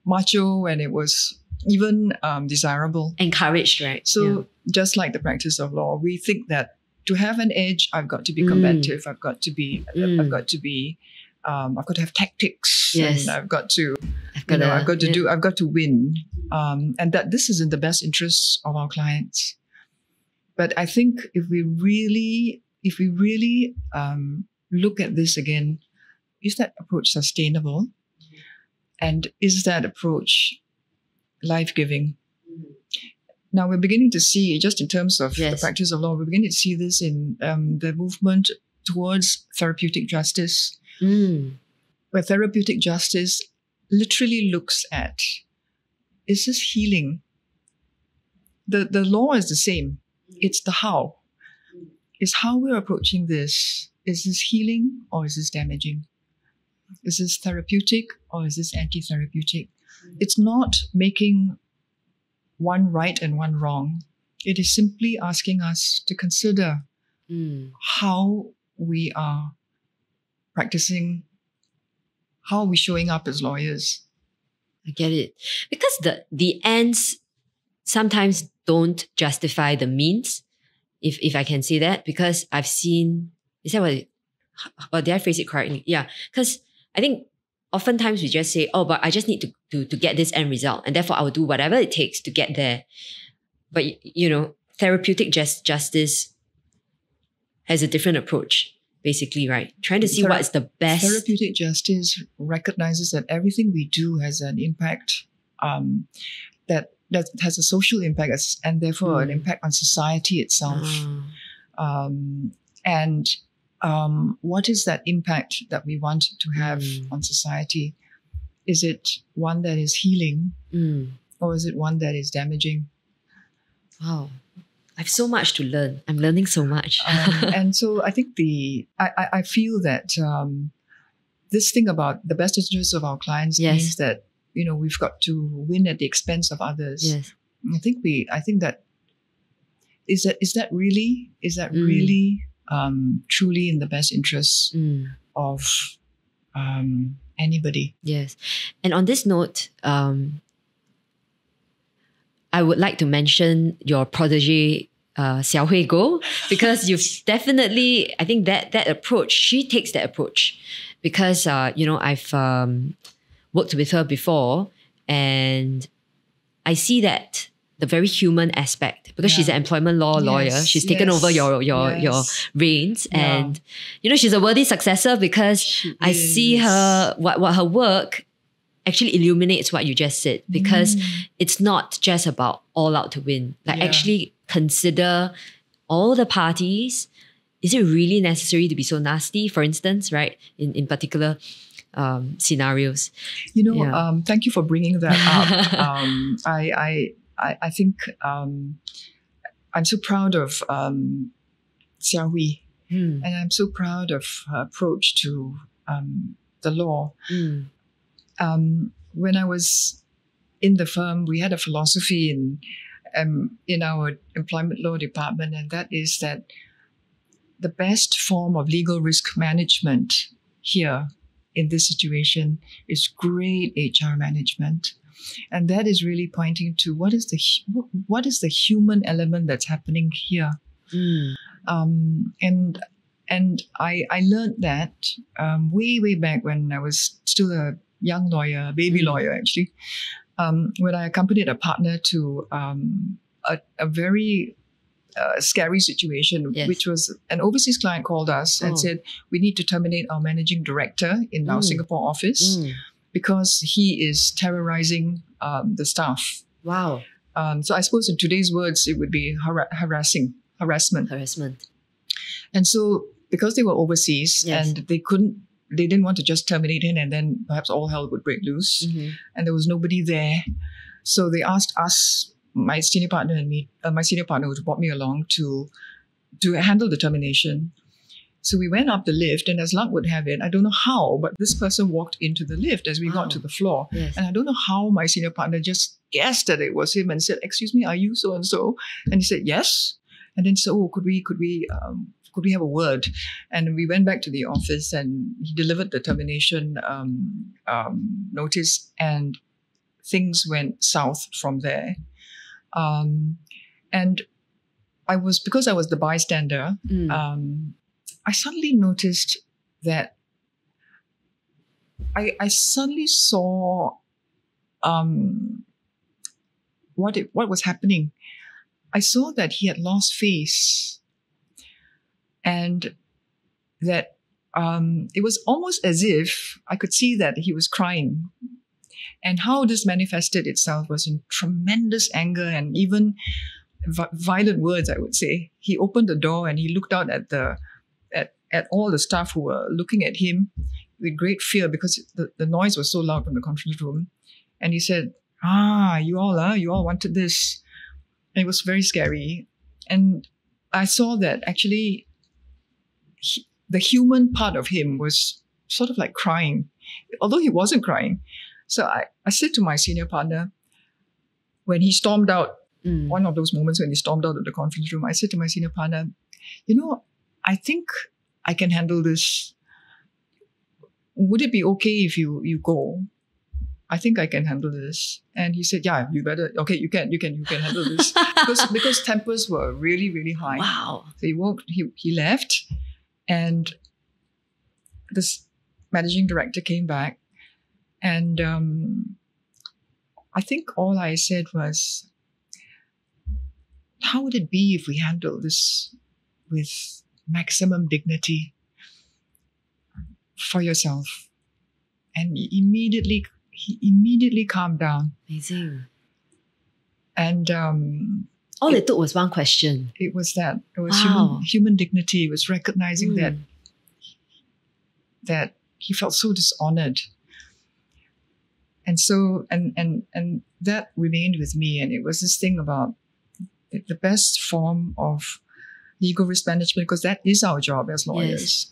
macho, and it was even desirable. Encouraged, right? So just like the practice of law, we think that to have an edge, I've got to be combative, I've got to be I've got to have tactics. Yes. And I've got to win. And that this is in the best interests of our clients. But I think if we really look at this again, is that approach sustainable? And is that approach life-giving? Now, we're beginning to see, just in terms of the practice of law, we're beginning to see this in the movement towards therapeutic justice, where therapeutic justice literally looks at, is this healing? The law is the same. It's the how. It's how we're approaching this. Is this healing or is this damaging? Is this therapeutic or is this anti-therapeutic? It's not making one right and one wrong. It is simply asking us to consider how we are practicing, how we're showing up as lawyers. I get it. Because the ends sometimes don't justify the means, if I can say that, because I've seen, did I phrase it correctly? Yeah, because I think oftentimes we just say, oh, but I just need to get this end result, and therefore I will do whatever it takes to get there. But, you know, therapeutic justice has a different approach, basically, right? Trying to see what's the best. Therapeutic justice recognizes that everything we do has an impact, that has a social impact, and therefore an impact on society itself. What is that impact that we want to have on society? Is it one that is healing or is it one that is damaging? Wow. I have so much to learn. I'm learning so much. And so I think I feel that this thing about the best interests of our clients means that, you know, we've got to win at the expense of others. Yes. I think that is really truly in the best interests of anybody. Yes. And on this note, I would like to mention your protege, Seow Hui Goh, because you've definitely, I think that approach, she takes that approach because, you know, I've worked with her before and I see that the very human aspect, because she's an employment law lawyer. She's taken over your reins, and you know, she's a worthy successor because I see her what her work actually illuminates what you just said, because it's not just about all out to win. Like actually consider all the parties. Is it really necessary to be so nasty? For instance, right in particular scenarios. You know, thank you for bringing that up. I think I'm so proud of Seow Hui, and I'm so proud of her approach to the law. When I was in the firm, we had a philosophy in our employment law department, and that is that the best form of legal risk management here in this situation is great HR management. And that is really pointing to what is the human element that's happening here. And I learned that way back when I was still a young lawyer, baby lawyer actually, when I accompanied a partner to a very scary situation, which was an overseas client called us and said, we need to terminate our managing director in our Singapore office. Because he is terrorizing the staff. Wow. So I suppose in today's words, it would be harassment. And so because they were overseas and they didn't want to just terminate him and then perhaps all hell would break loose. And there was nobody there. So they asked us, my senior partner and me, my senior partner who brought me along to handle the termination. So we went up the lift, and as luck would have it, I don't know how, but this person walked into the lift as we got to the floor. And I don't know how my senior partner just guessed that it was him and said, "Excuse me, are you so and so?" And he said, "Yes." And then so, could we have a word? And we went back to the office, and he delivered the termination notice, and things went south from there. And because I was the bystander. I suddenly noticed that I suddenly saw what was happening. I saw that he had lost face, and that it was almost as if I could see that he was crying. And how this manifested itself was in tremendous anger and even violent words, I would say. He opened the door and he looked out at at all the staff who were looking at him with great fear, because the noise was so loud from the conference room. And he said, "Ah, you all wanted this." And it was very scary. And I saw that actually the human part of him was sort of like crying, although he wasn't crying. So I said to my senior partner, when he stormed out, one of those moments when he stormed out of the conference room, I said to my senior partner, "You know, I think I can handle this. Would it be okay if you go? I think I can handle this." And he said, "Yeah, you better. Okay, you can handle this." because tempers were really, really high. Wow. So he walked, he left, and this managing director came back. And I think all I said was, "How would it be if we handle this with maximum dignity for yourself?" And he immediately calmed down. Amazing. And all it took was one question. It was that. It was human dignity. It was recognizing that he felt so dishonored. And so, and that remained with me. And it was this thing about the best form of legal risk management, because that is our job as lawyers,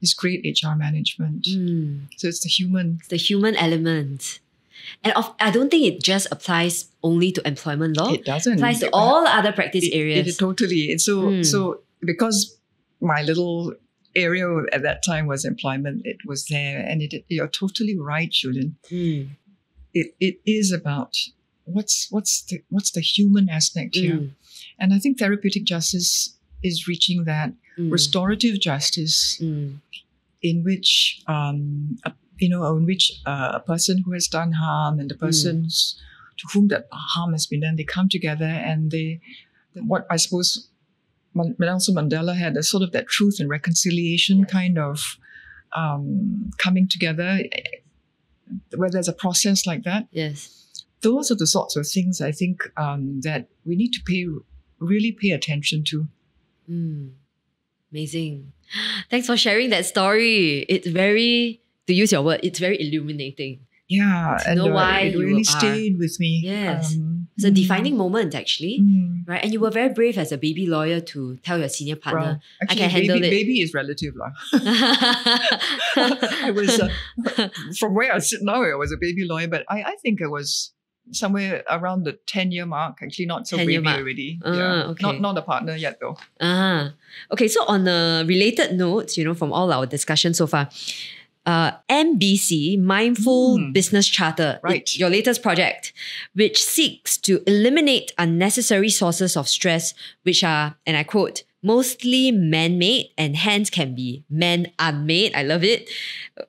is great HR management. So it's the human. It's the human element. And I don't think it just applies only to employment law. It doesn't. It applies to all other practice areas. It totally. And so, so because my little area at that time was employment, it was there. And you're totally right, Shulin. It is about what's the human aspect here, and I think therapeutic justice is reaching that. Restorative justice, in which a person who has done harm and the persons to whom that harm has been done, they come together and they, what I suppose Nelson Mandela had, a sort of that truth and reconciliation kind of coming together, where there's a process like that. Yes. Those are the sorts of things I think that we need to really pay attention to. Amazing. Thanks for sharing that story. It's very, to use your word, it's very illuminating. Yeah. To know why it really stayed with me. Yes. It's a defining moment, actually. Right? And you were very brave as a baby lawyer to tell your senior partner, well, actually, I can handle it. Baby is relative. I was, from where I sit now, I was a baby lawyer, but I think I was somewhere around the 10-year mark, actually not so baby already. Okay. Not a partner yet though. Okay, so on a related note, you know, from all our discussion so far, MBC, Mindful Business Charter, your latest project, which seeks to eliminate unnecessary sources of stress, which are, and I quote, mostly man-made and hence can be man-unmade. I love it.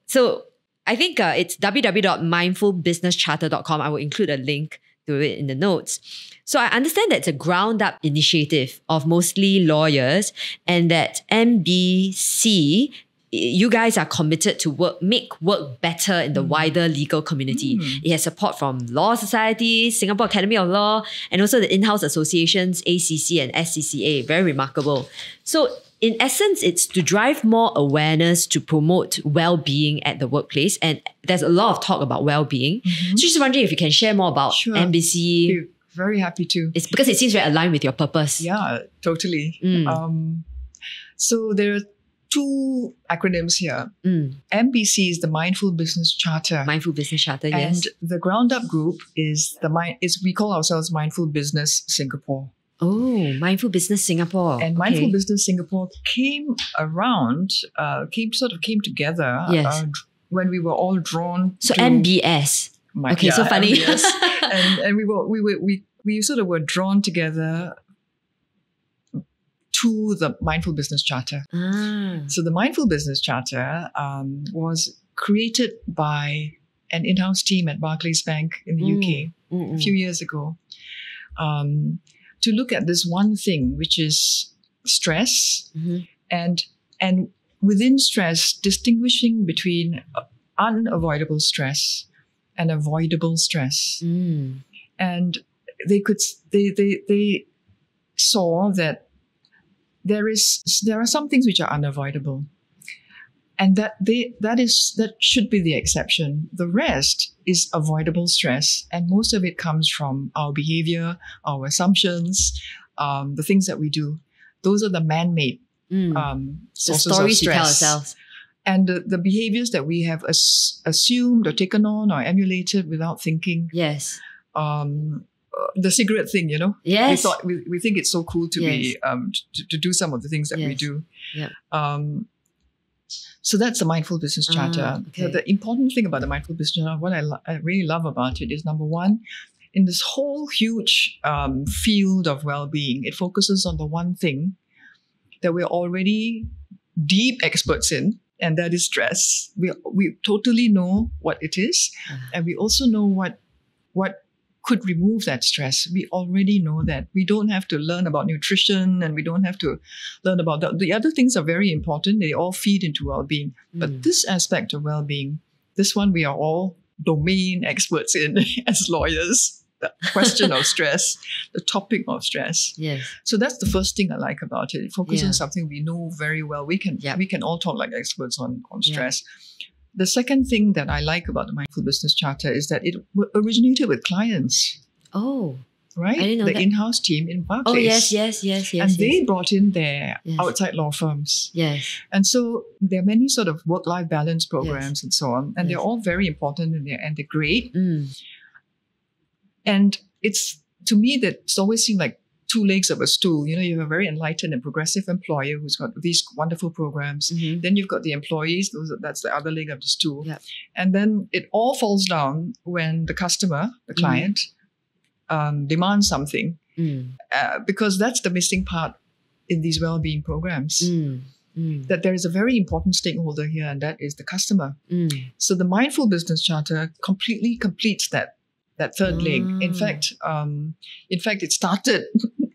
So I think it's www.mindfulbusinesscharter.com. I will include a link to it in the notes. So I understand that it's a ground-up initiative of mostly lawyers, and that MBC, you guys are committed to make work better in the wider legal community. It has support from Law Society, Singapore Academy of Law, and also the in-house associations, ACC and SCCA. Very remarkable. So in essence, it's to drive more awareness to promote well-being at the workplace. And there's a lot of talk about well-being. So just wondering if you can share more about MBC. You're very happy to. It's because it seems very aligned with your purpose. Yeah, totally. So there are two acronyms here. MBC is the Mindful Business Charter. Mindful Business Charter, yes. And the ground up group is we call ourselves Mindful Business Singapore. Oh, Mindful Business Singapore. And Mindful Business Singapore came together when we were all drawn to MBS. So funny. MBS. and we sort of were drawn together to the Mindful Business Charter. So the Mindful Business Charter was created by an in-house team at Barclays Bank in the UK a few years ago, to look at this one thing, which is stress, and within stress, distinguishing between unavoidable stress and avoidable stress. And they saw that there are some things which are unavoidable, and that should be the exception. The rest is avoidable stress, and most of it comes from our behavior, our assumptions, the things that we do. Those are the man-made sources of stress. The stories we tell ourselves. And the behaviors that we have assumed or taken on or emulated without thinking. Yes. The cigarette thing, you know? Yes. We think it's so cool to be to do some of the things that we do. Yeah. So that's the Mindful Business Charter. Okay. The important thing about the Mindful Business Charter, what I really love about it is, number one, in this whole huge field of well-being, it focuses on the one thing that we're already deep experts in, and that is stress. We totally know what it is, and we also know what could remove that stress. We already know that. We don't have to learn about nutrition, and we don't have to learn about the other things are very important. They all feed into well-being. But this aspect of well-being, this one we are all domain experts in as lawyers, the question of stress, the topic of stress. Yes. So that's the first thing I like about it. It focuses on something we know very well. We can all talk like experts on stress. Yeah. The second thing that I like about the Mindful Business Charter is that it originated with clients. Oh. Right? I didn't know that. In-house team in Barclays. Oh, yes. And they brought in their outside law firms. Yes. And so there are many sort of work-life balance programs and so on. And they're all very important, and they're great. And it's, to me, that's always seemed like two legs of a stool. You know, you have a very enlightened and progressive employer who's got these wonderful programs. Then you've got the employees. That's the other leg of the stool. Yep. And then it all falls down when the customer, the client, demands something, because that's the missing part in these well-being programs. That there is a very important stakeholder here, and that is the customer. So the Mindful Business Charter completely completes that third leg. In fact, it started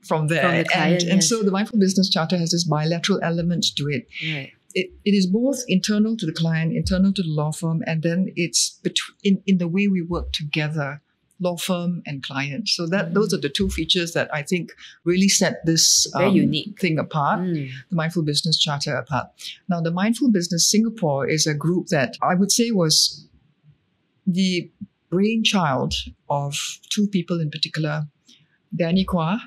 from there. And so the Mindful Business Charter has this bilateral element to it. Right. It is both internal to the client, internal to the law firm, and then it's in the way we work together, law firm and client. So that those are the two features that I think really set this very unique thing apart, the Mindful Business Charter apart. Now, the Mindful Business Singapore is a group that I would say was the brainchild of two people in particular, Danny Quah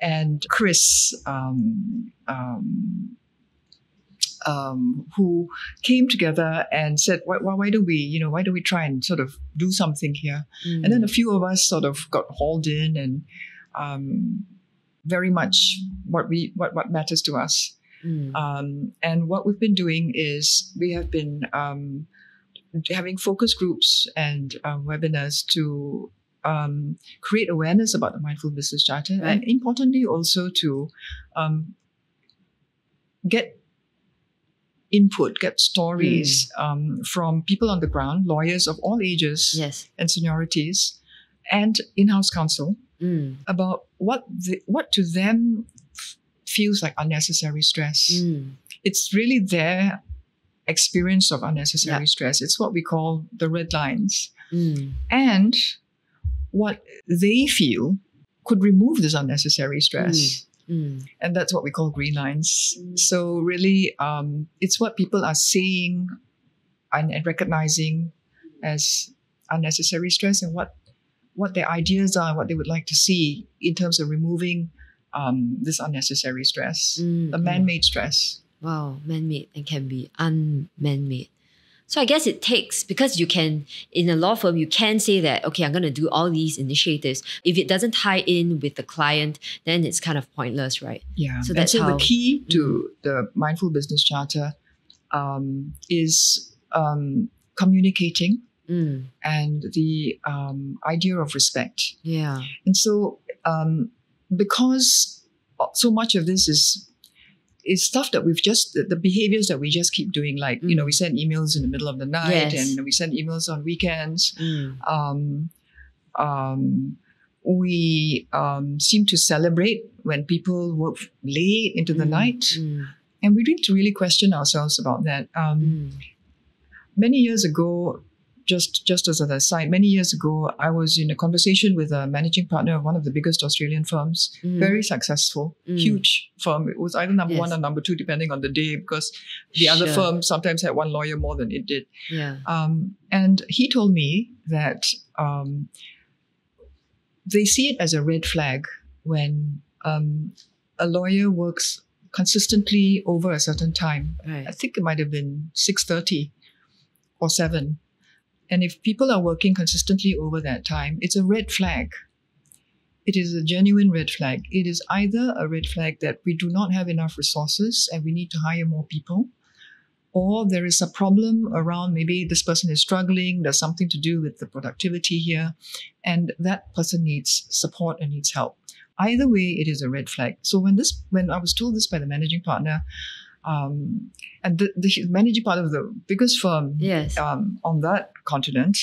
and Chris, who came together and said, why don't we try and sort of do something here? And then a few of us sort of got hauled in, and very much what matters to us. And what we've been doing is we have been having focus groups and webinars to create awareness about the Mindful Business Charter, and importantly also to get input, get stories from people on the ground, lawyers of all ages and seniorities, and in-house counsel about what to them feels like unnecessary stress. It's really their experience of unnecessary stress. It's what we call the red lines. And what they feel could remove this unnecessary stress. And that's what we call green lines. So really, it's what people are seeing and recognizing as unnecessary stress, and what their ideas are, what they would like to see in terms of removing this unnecessary stress, the man-made stress. Wow, man-made, and can be unman-made. So I guess it takes, because you can, in a law firm, you can say that, okay, I'm going to do all these initiatives. If it doesn't tie in with the client, then it's kind of pointless, right? Yeah. So that's how the key to the Mindful Business Charter is communicating and the idea of respect. Yeah. And so because so much of this is it's stuff that we've just, the behaviors that we just keep doing. Like, you know, we send emails in the middle of the night and we send emails on weekends. We seem to celebrate when people work late into the night. And we didn't really question ourselves about that. Many years ago, just as an aside, many years ago, I was in a conversation with a managing partner of one of the biggest Australian firms, very successful, huge firm. It was either number one or number two, depending on the day, because the other firm sometimes had one lawyer more than it did. And he told me that they see it as a red flag when a lawyer works consistently over a certain time. I think it might have been 6:30 or 7. And if people are working consistently over that time, it's a red flag. It is a genuine red flag. It is either a red flag that we do not have enough resources and we need to hire more people, or there is a problem around, maybe this person is struggling, there's something to do with the productivity here, and that person needs support and needs help. Either way, it is a red flag. So when I was told this by the managing partner, and the managing partner of the biggest firm on that continent,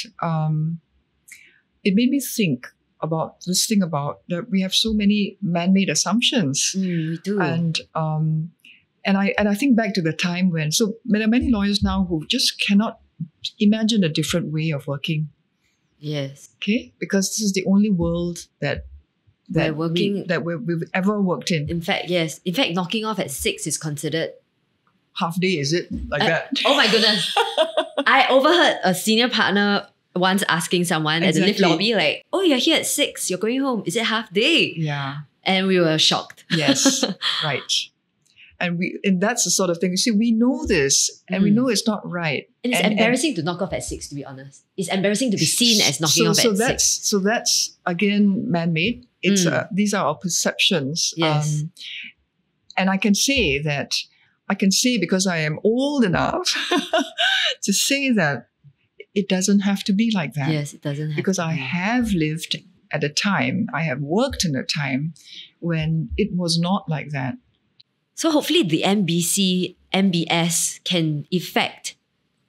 it made me think about this thing about that we have so many man-made assumptions. We do. And I think back to the time when, so there are many lawyers now who just cannot imagine a different way of working. Okay? Because this is the only world that we've ever worked in. In fact, in fact, knocking off at 6 is considered half day, is it? Like that. Oh my goodness. I overheard a senior partner once asking someone at the lift lobby, like, oh, you're here at 6, you're going home. Is it half day? And we were shocked. And that's the sort of thing. You see, we know this and we know it's not right. And it's embarrassing to knock off at 6, to be honest. It's embarrassing to be seen as knocking off at 6. So that's, again, man-made. It's these are our perceptions. And I can say that, because I am old enough to say that it doesn't have to be like that. Yes, it doesn't have because to I be. Have lived at a time, I have worked in a time when it was not like that. So hopefully the MBS can affect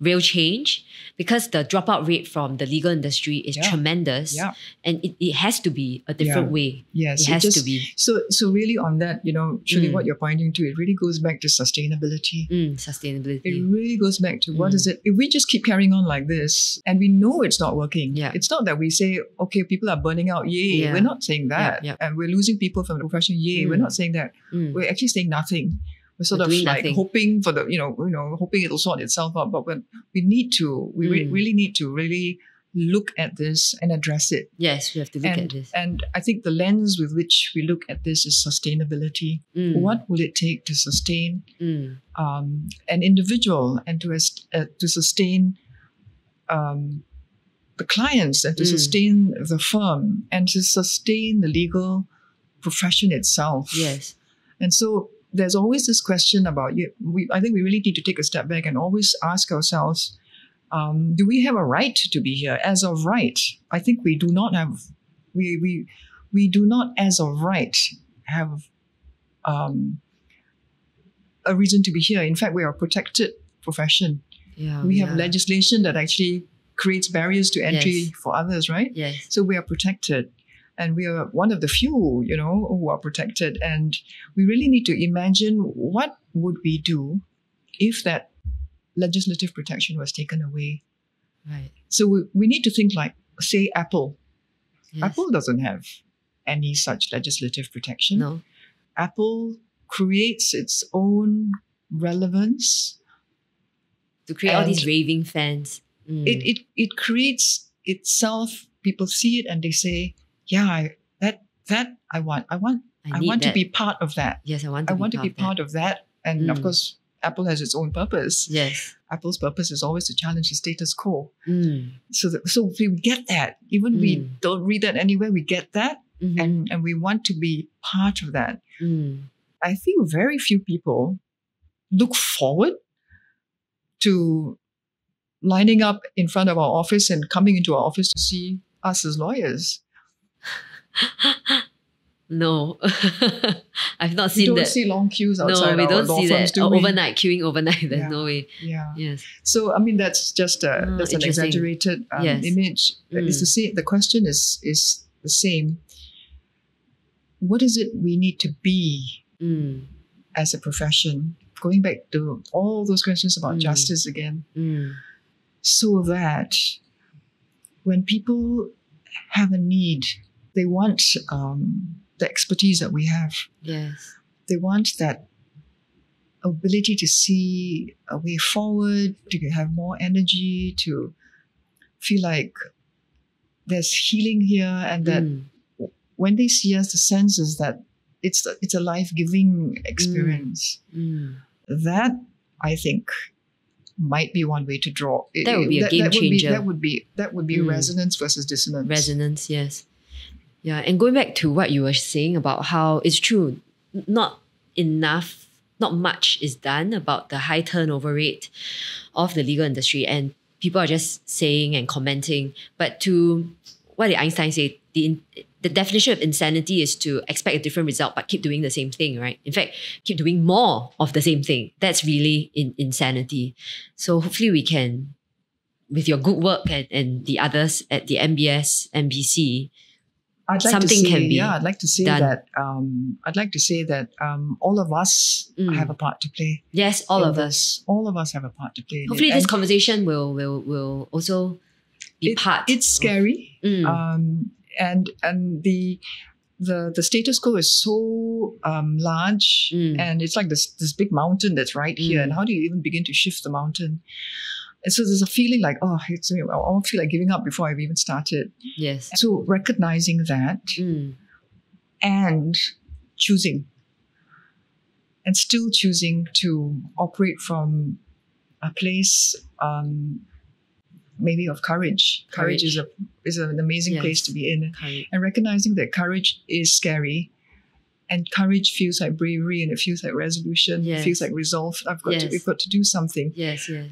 real change, because the dropout rate from the legal industry is tremendous. And it has to be a different way. It has to be. So really on that, you know, surely what you're pointing to, it really goes back to sustainability. It really goes back to what is it? If we just keep carrying on like this and we know it's not working, it's not that we say, okay, people are burning out, yay. We're not saying that. And we're losing people from the profession, yay. We're not saying that. We're actually saying nothing. We're sort of like hoping for the, hoping it'll sort itself out. But when we really need to look at this and address it. Yes, we have to look at this. And I think the lens with which we look at this is sustainability. What will it take to sustain an individual and to sustain the clients and to sustain the firm and to sustain the legal profession itself? Yes. And so there's always this question about, I think we really need to take a step back and always ask ourselves, do we have a right to be here? As of right, I think we do not have, we do not as of right have a reason to be here. In fact, we are a protected profession. We have legislation that actually creates barriers to entry for others, right? So we are protected. And we are one of the few, you know, who are protected. And we really need to imagine what would we do if that legislative protection was taken away. So we need to think like, say, Apple. Apple doesn't have any such legislative protection. Apple creates its own relevance. To create all these raving fans. It creates itself. People see it and they say, I want to be part of that. I want to be part of that. And of course, Apple has its own purpose. Apple's purpose is always to challenge the status quo. So we get that. Even we don't read that anywhere, we get that. And we want to be part of that. I think very few people look forward to lining up in front of our office and coming into our office to see us as lawyers. No, I've not seen that. We don't see long queues outside. No, we don't see that. Overnight, queuing overnight, there's no way. Yeah. Yes. So, I mean, that's just that's an exaggerated image. It's the same. The question is the same. What is it we need to be as a profession? Going back to all those questions about justice again, so that when people have a need, they want the expertise that we have. Yes. They want that ability to see a way forward, to have more energy, to feel like there's healing here, and that when they see us, the sense is that it's a life-giving experience. That, I think, might be one way to draw. That would be a game changer. That would be resonance versus dissonance. Resonance, yes. Yeah, and going back to what you were saying about how it's true, not much is done about the high turnover rate of the legal industry, and people are just saying and commenting. But to what did Einstein say? The definition of insanity is to expect a different result but keep doing the same thing, right? In fact, keep doing more of the same thing. That's really insanity. So hopefully we can, with your good work and the others at the MBS, MBC, I'd like to say that all of us have a part to play. Yes, all of us. All of us have a part to play. Hopefully this conversation will also be part. It's scary. And the status quo is so large, and it's like this big mountain that's right here. And how do you even begin to shift the mountain? And so there's a feeling like, oh, I almost feel like giving up before I've even started. Yes. So recognizing that and choosing, and still choosing to operate from a place maybe of courage. Courage is an amazing place to be in. Courage. And recognizing that courage is scary, and courage feels like bravery, and it feels like resolution. Yes. It feels like resolve. We've got to do something. Yes, yes.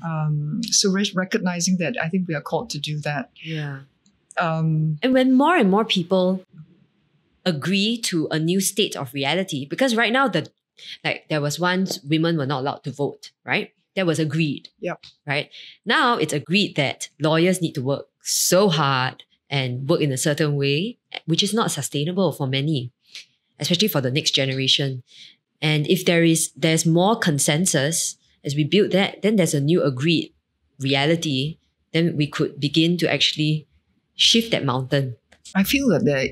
So recognizing that, I think we are called to do that. Yeah. And when more and more people agree to a new state of reality, because right now there was once women were not allowed to vote, right? That was agreed. Yep. Right? Now it's agreed that lawyers need to work so hard and work in a certain way, which is not sustainable for many, especially for the next generation. And if there's more consensus as we build that, then there's a new agreed reality, then we could begin to actually shift that mountain. I feel that there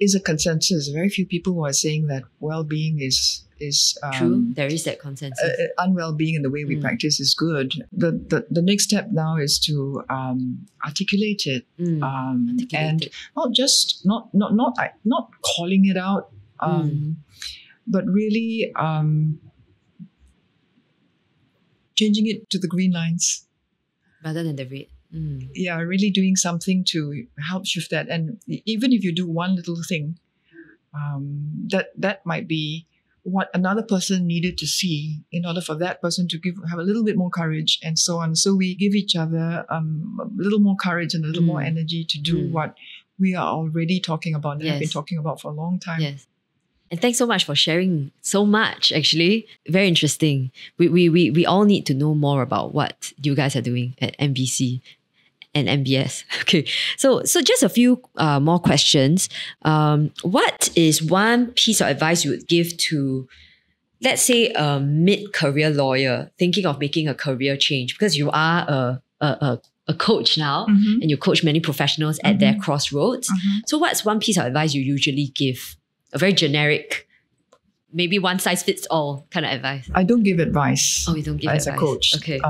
is a consensus. Very few people who are saying that well-being is true. There is that consensus. Unwell-being in the way we practice is good. The next step now is to articulate it, and not calling it out, but really changing it to the green lines rather than the red. Yeah, really doing something to help shift that. And even if you do one little thing, that might be what another person needed to see in order for that person to have a little bit more courage, and so on. So we give each other a little more courage and a little more energy to do what we are already talking about and have been talking about for a long time. Yes. And thanks so much for sharing so much, actually. Very interesting. We all need to know more about what you guys are doing at MBC and MBS. Okay, so just a few more questions. What is one piece of advice you would give to, let's say, a mid-career lawyer thinking of making a career change? Because you are a coach now, and you coach many professionals at their crossroads. So what's one piece of advice you usually give? A very generic, maybe one size fits all kind of advice. I don't give advice. Oh, you don't give advice. As a coach. Okay.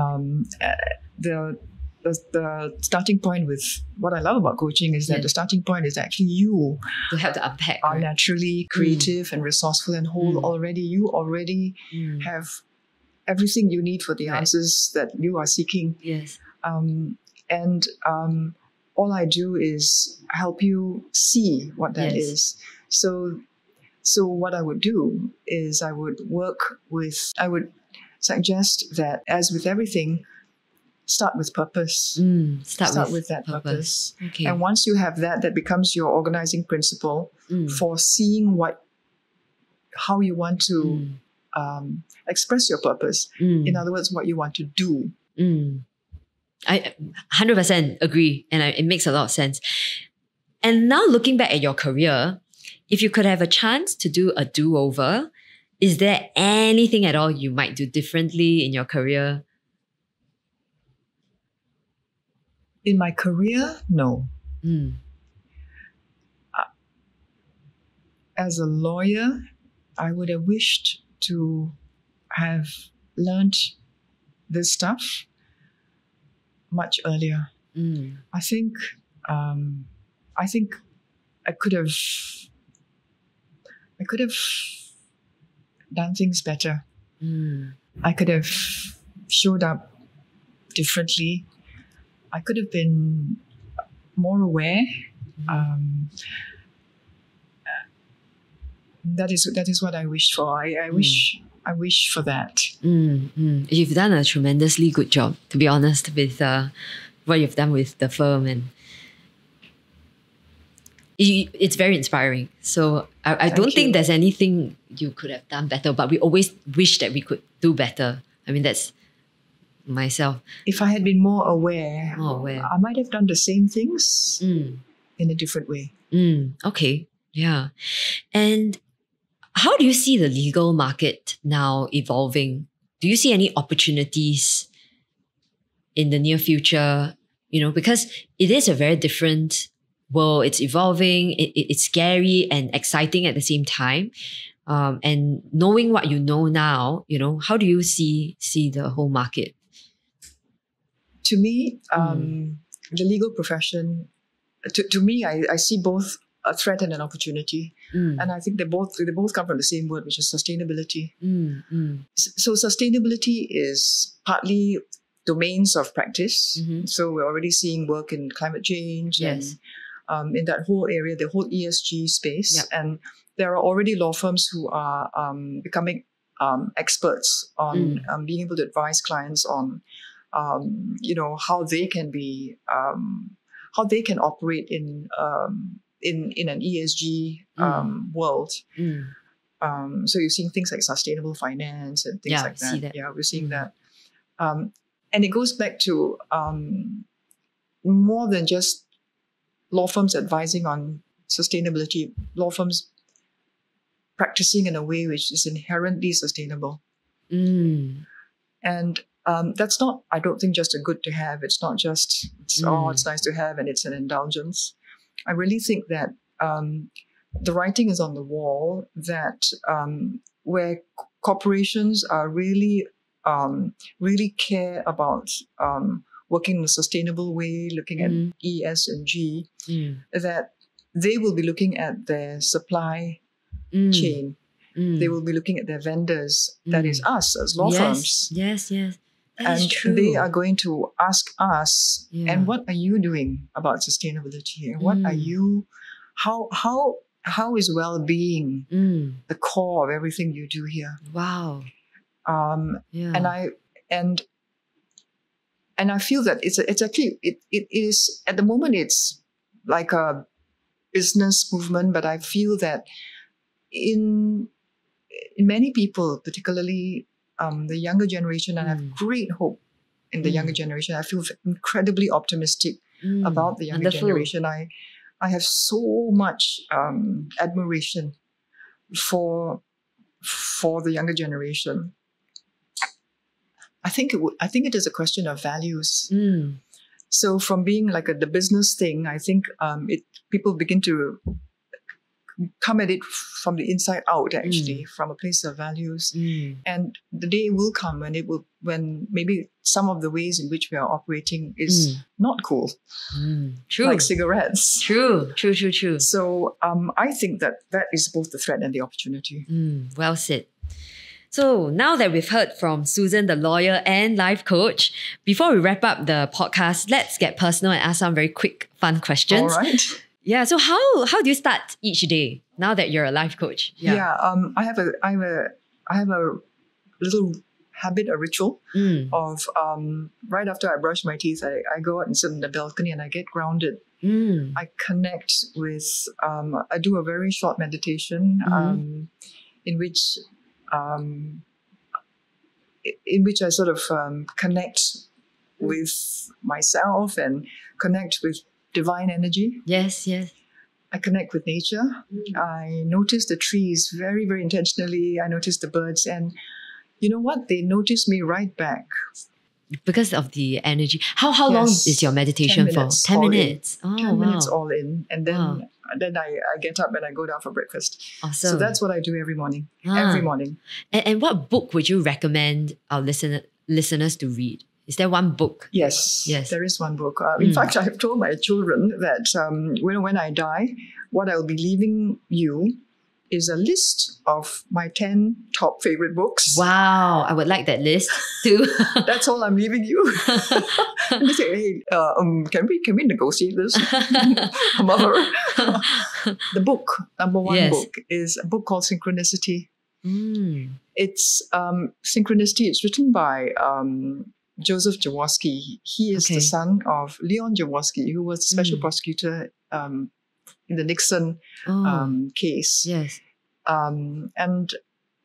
The starting point with what I love about coaching is that the starting point is actually you. You have to unpack. Are naturally creative and resourceful and whole already. You already have everything you need for the answers that you are seeking. Yes. And all I do is help you see what that is. So what I would do is I would suggest that, as with everything, start with purpose. Start with that purpose. Okay. And once you have that, that becomes your organizing principle for seeing how you want to express your purpose. In other words, what you want to do. I 100% agree, and it makes a lot of sense. And now looking back at your career, if you could have a chance to do a do-over, is there anything at all you might do differently in your career? In my career, no. As a lawyer, I would have wished to have learned this stuff much earlier. I think I could have done things better. I could have showed up differently. I could have been more aware. That is what I wish for. I wish for that. You've done a tremendously good job, to be honest, with what you've done with the firm, and it's very inspiring. So I don't think there's anything you could have done better, but we always wish that we could do better. I mean, that's myself. If I had been more aware, I might have done the same things in a different way. Okay, yeah. And how do you see the legal market now evolving? Do you see any opportunities in the near future? You know, because it is a very different world. It's evolving. It's scary and exciting at the same time. And knowing what you know now, you know, how do you see the whole market? To me, the legal profession, to me, I see both a threat and an opportunity. And I think they both come from the same word, which is sustainability. So sustainability is partly domains of practice. So we're already seeing work in climate change and in that whole area, the whole ESG space. And there are already law firms who are becoming experts on being able to advise clients on, you know, how they can be, how they can operate in an ESG world. So you're seeing things like sustainable finance and things like that. Yeah, we're seeing that. And it goes back to more than just law firms advising on sustainability, law firms practicing in a way which is inherently sustainable. And that's not, I don't think, just a good to have. It's not just, it's nice to have and it's an indulgence. I really think that the writing is on the wall that where corporations are really care about working in a sustainable way, looking at E, S, and G, that they will be looking at their supply chain. They will be looking at their vendors. That is us as law firms. Yes. That is true. They are going to ask us, and what are you doing about sustainability? And what are you, how is well-being the core of everything you do here? Wow. And I feel that it is at the moment, it's like a business movement, but I feel that in many people, particularly the younger generation, and I have great hope in the younger generation. I feel incredibly optimistic about the younger generation. I have so much admiration for the younger generation. I think it is a question of values. So from being like the business thing, I think people begin to come at it from the inside out, actually, from a place of values. And the day will come when maybe some of the ways in which we are operating is not cool. True. Like cigarettes. True. So I think that is both the threat and the opportunity. Well said. So now that we've heard from Susan, the lawyer and life coach, before we wrap up the podcast, let's get personal and ask some very quick, fun questions. All right. Yeah. So how do you start each day now that you're a life coach? I have a little habit, a ritual of right after I brush my teeth, I go out and sit on the balcony and I get grounded. I connect with, I do a very short meditation in which I sort of connect with myself and connect with divine energy. Yes, yes. I connect with nature. I notice the trees very, very intentionally. I notice the birds, and you know what? They notice me right back. Because of the energy. How long is your meditation for? 10 minutes. Oh, 10 minutes all in. And then I get up and I go down for breakfast. Awesome. So that's what I do every morning. Every morning. And what book would you recommend our listeners to read? Is there one book? Yes, yes. There is one book. In fact, I have told my children that when I die, what I'll be leaving you is a list of my 10 top favorite books. Wow, I would like that list too. That's all I'm leaving you. They say, hey, can we negotiate this, mother? The book, number one book, is a book called Synchronicity. It's Synchronicity. It's written by Joseph Jaworski. He is the son of Leon Jaworski, who was special prosecutor in the Nixon case. Yes. And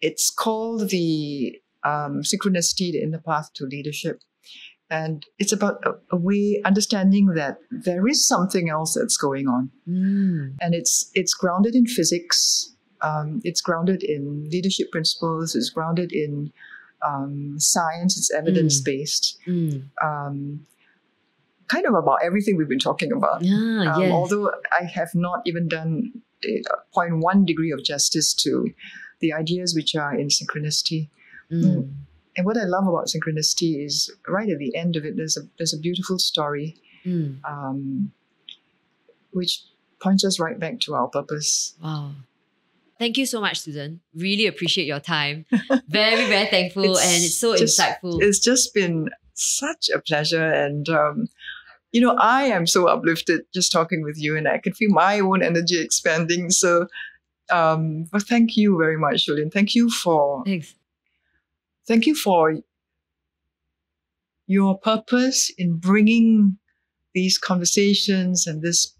it's called the Synchronicity in the Path to Leadership. And it's about a way understanding that there is something else that's going on. And it's grounded in physics. It's grounded in leadership principles. It's grounded in science. It's evidence-based, kind of about everything we've been talking about. Although I have not even done 0.1 degree of justice to the ideas which are in Synchronicity. And what I love about Synchronicity is right at the end of it, there's a beautiful story which points us right back to our purpose. Wow. Thank you so much, Susan. Really appreciate your time. Very, very thankful, and it's so insightful. It's just been such a pleasure, and I am so uplifted just talking with you, and I can feel my own energy expanding. So, but thank you very much, Shulin. Thank you for your purpose in bringing these conversations and this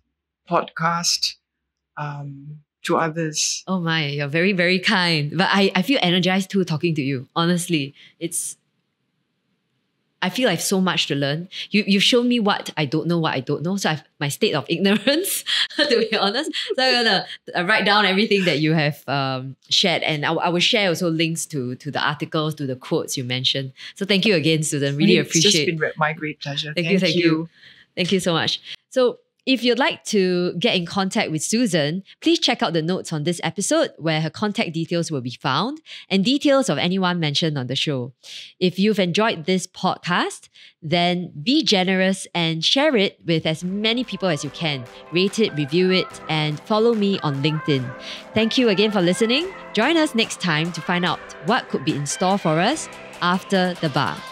podcast to others. Oh my, you're very, very kind. But I feel energized too talking to you. Honestly, I feel I have so much to learn. You've shown me what I don't know. So I've my state of ignorance, to be honest. So I'm going to write down everything that you have shared. And I will share also links to the articles, to the quotes you mentioned. So thank you again, Susan. Really appreciate it. It's just been my great pleasure. Thank you. Thank you so much. So, if you'd like to get in contact with Susan, please check out the notes on this episode where her contact details will be found and details of anyone mentioned on the show. If you've enjoyed this podcast, then be generous and share it with as many people as you can. Rate it, review it, and follow me on LinkedIn. Thank you again for listening. Join us next time to find out what could be in store for us after the bar.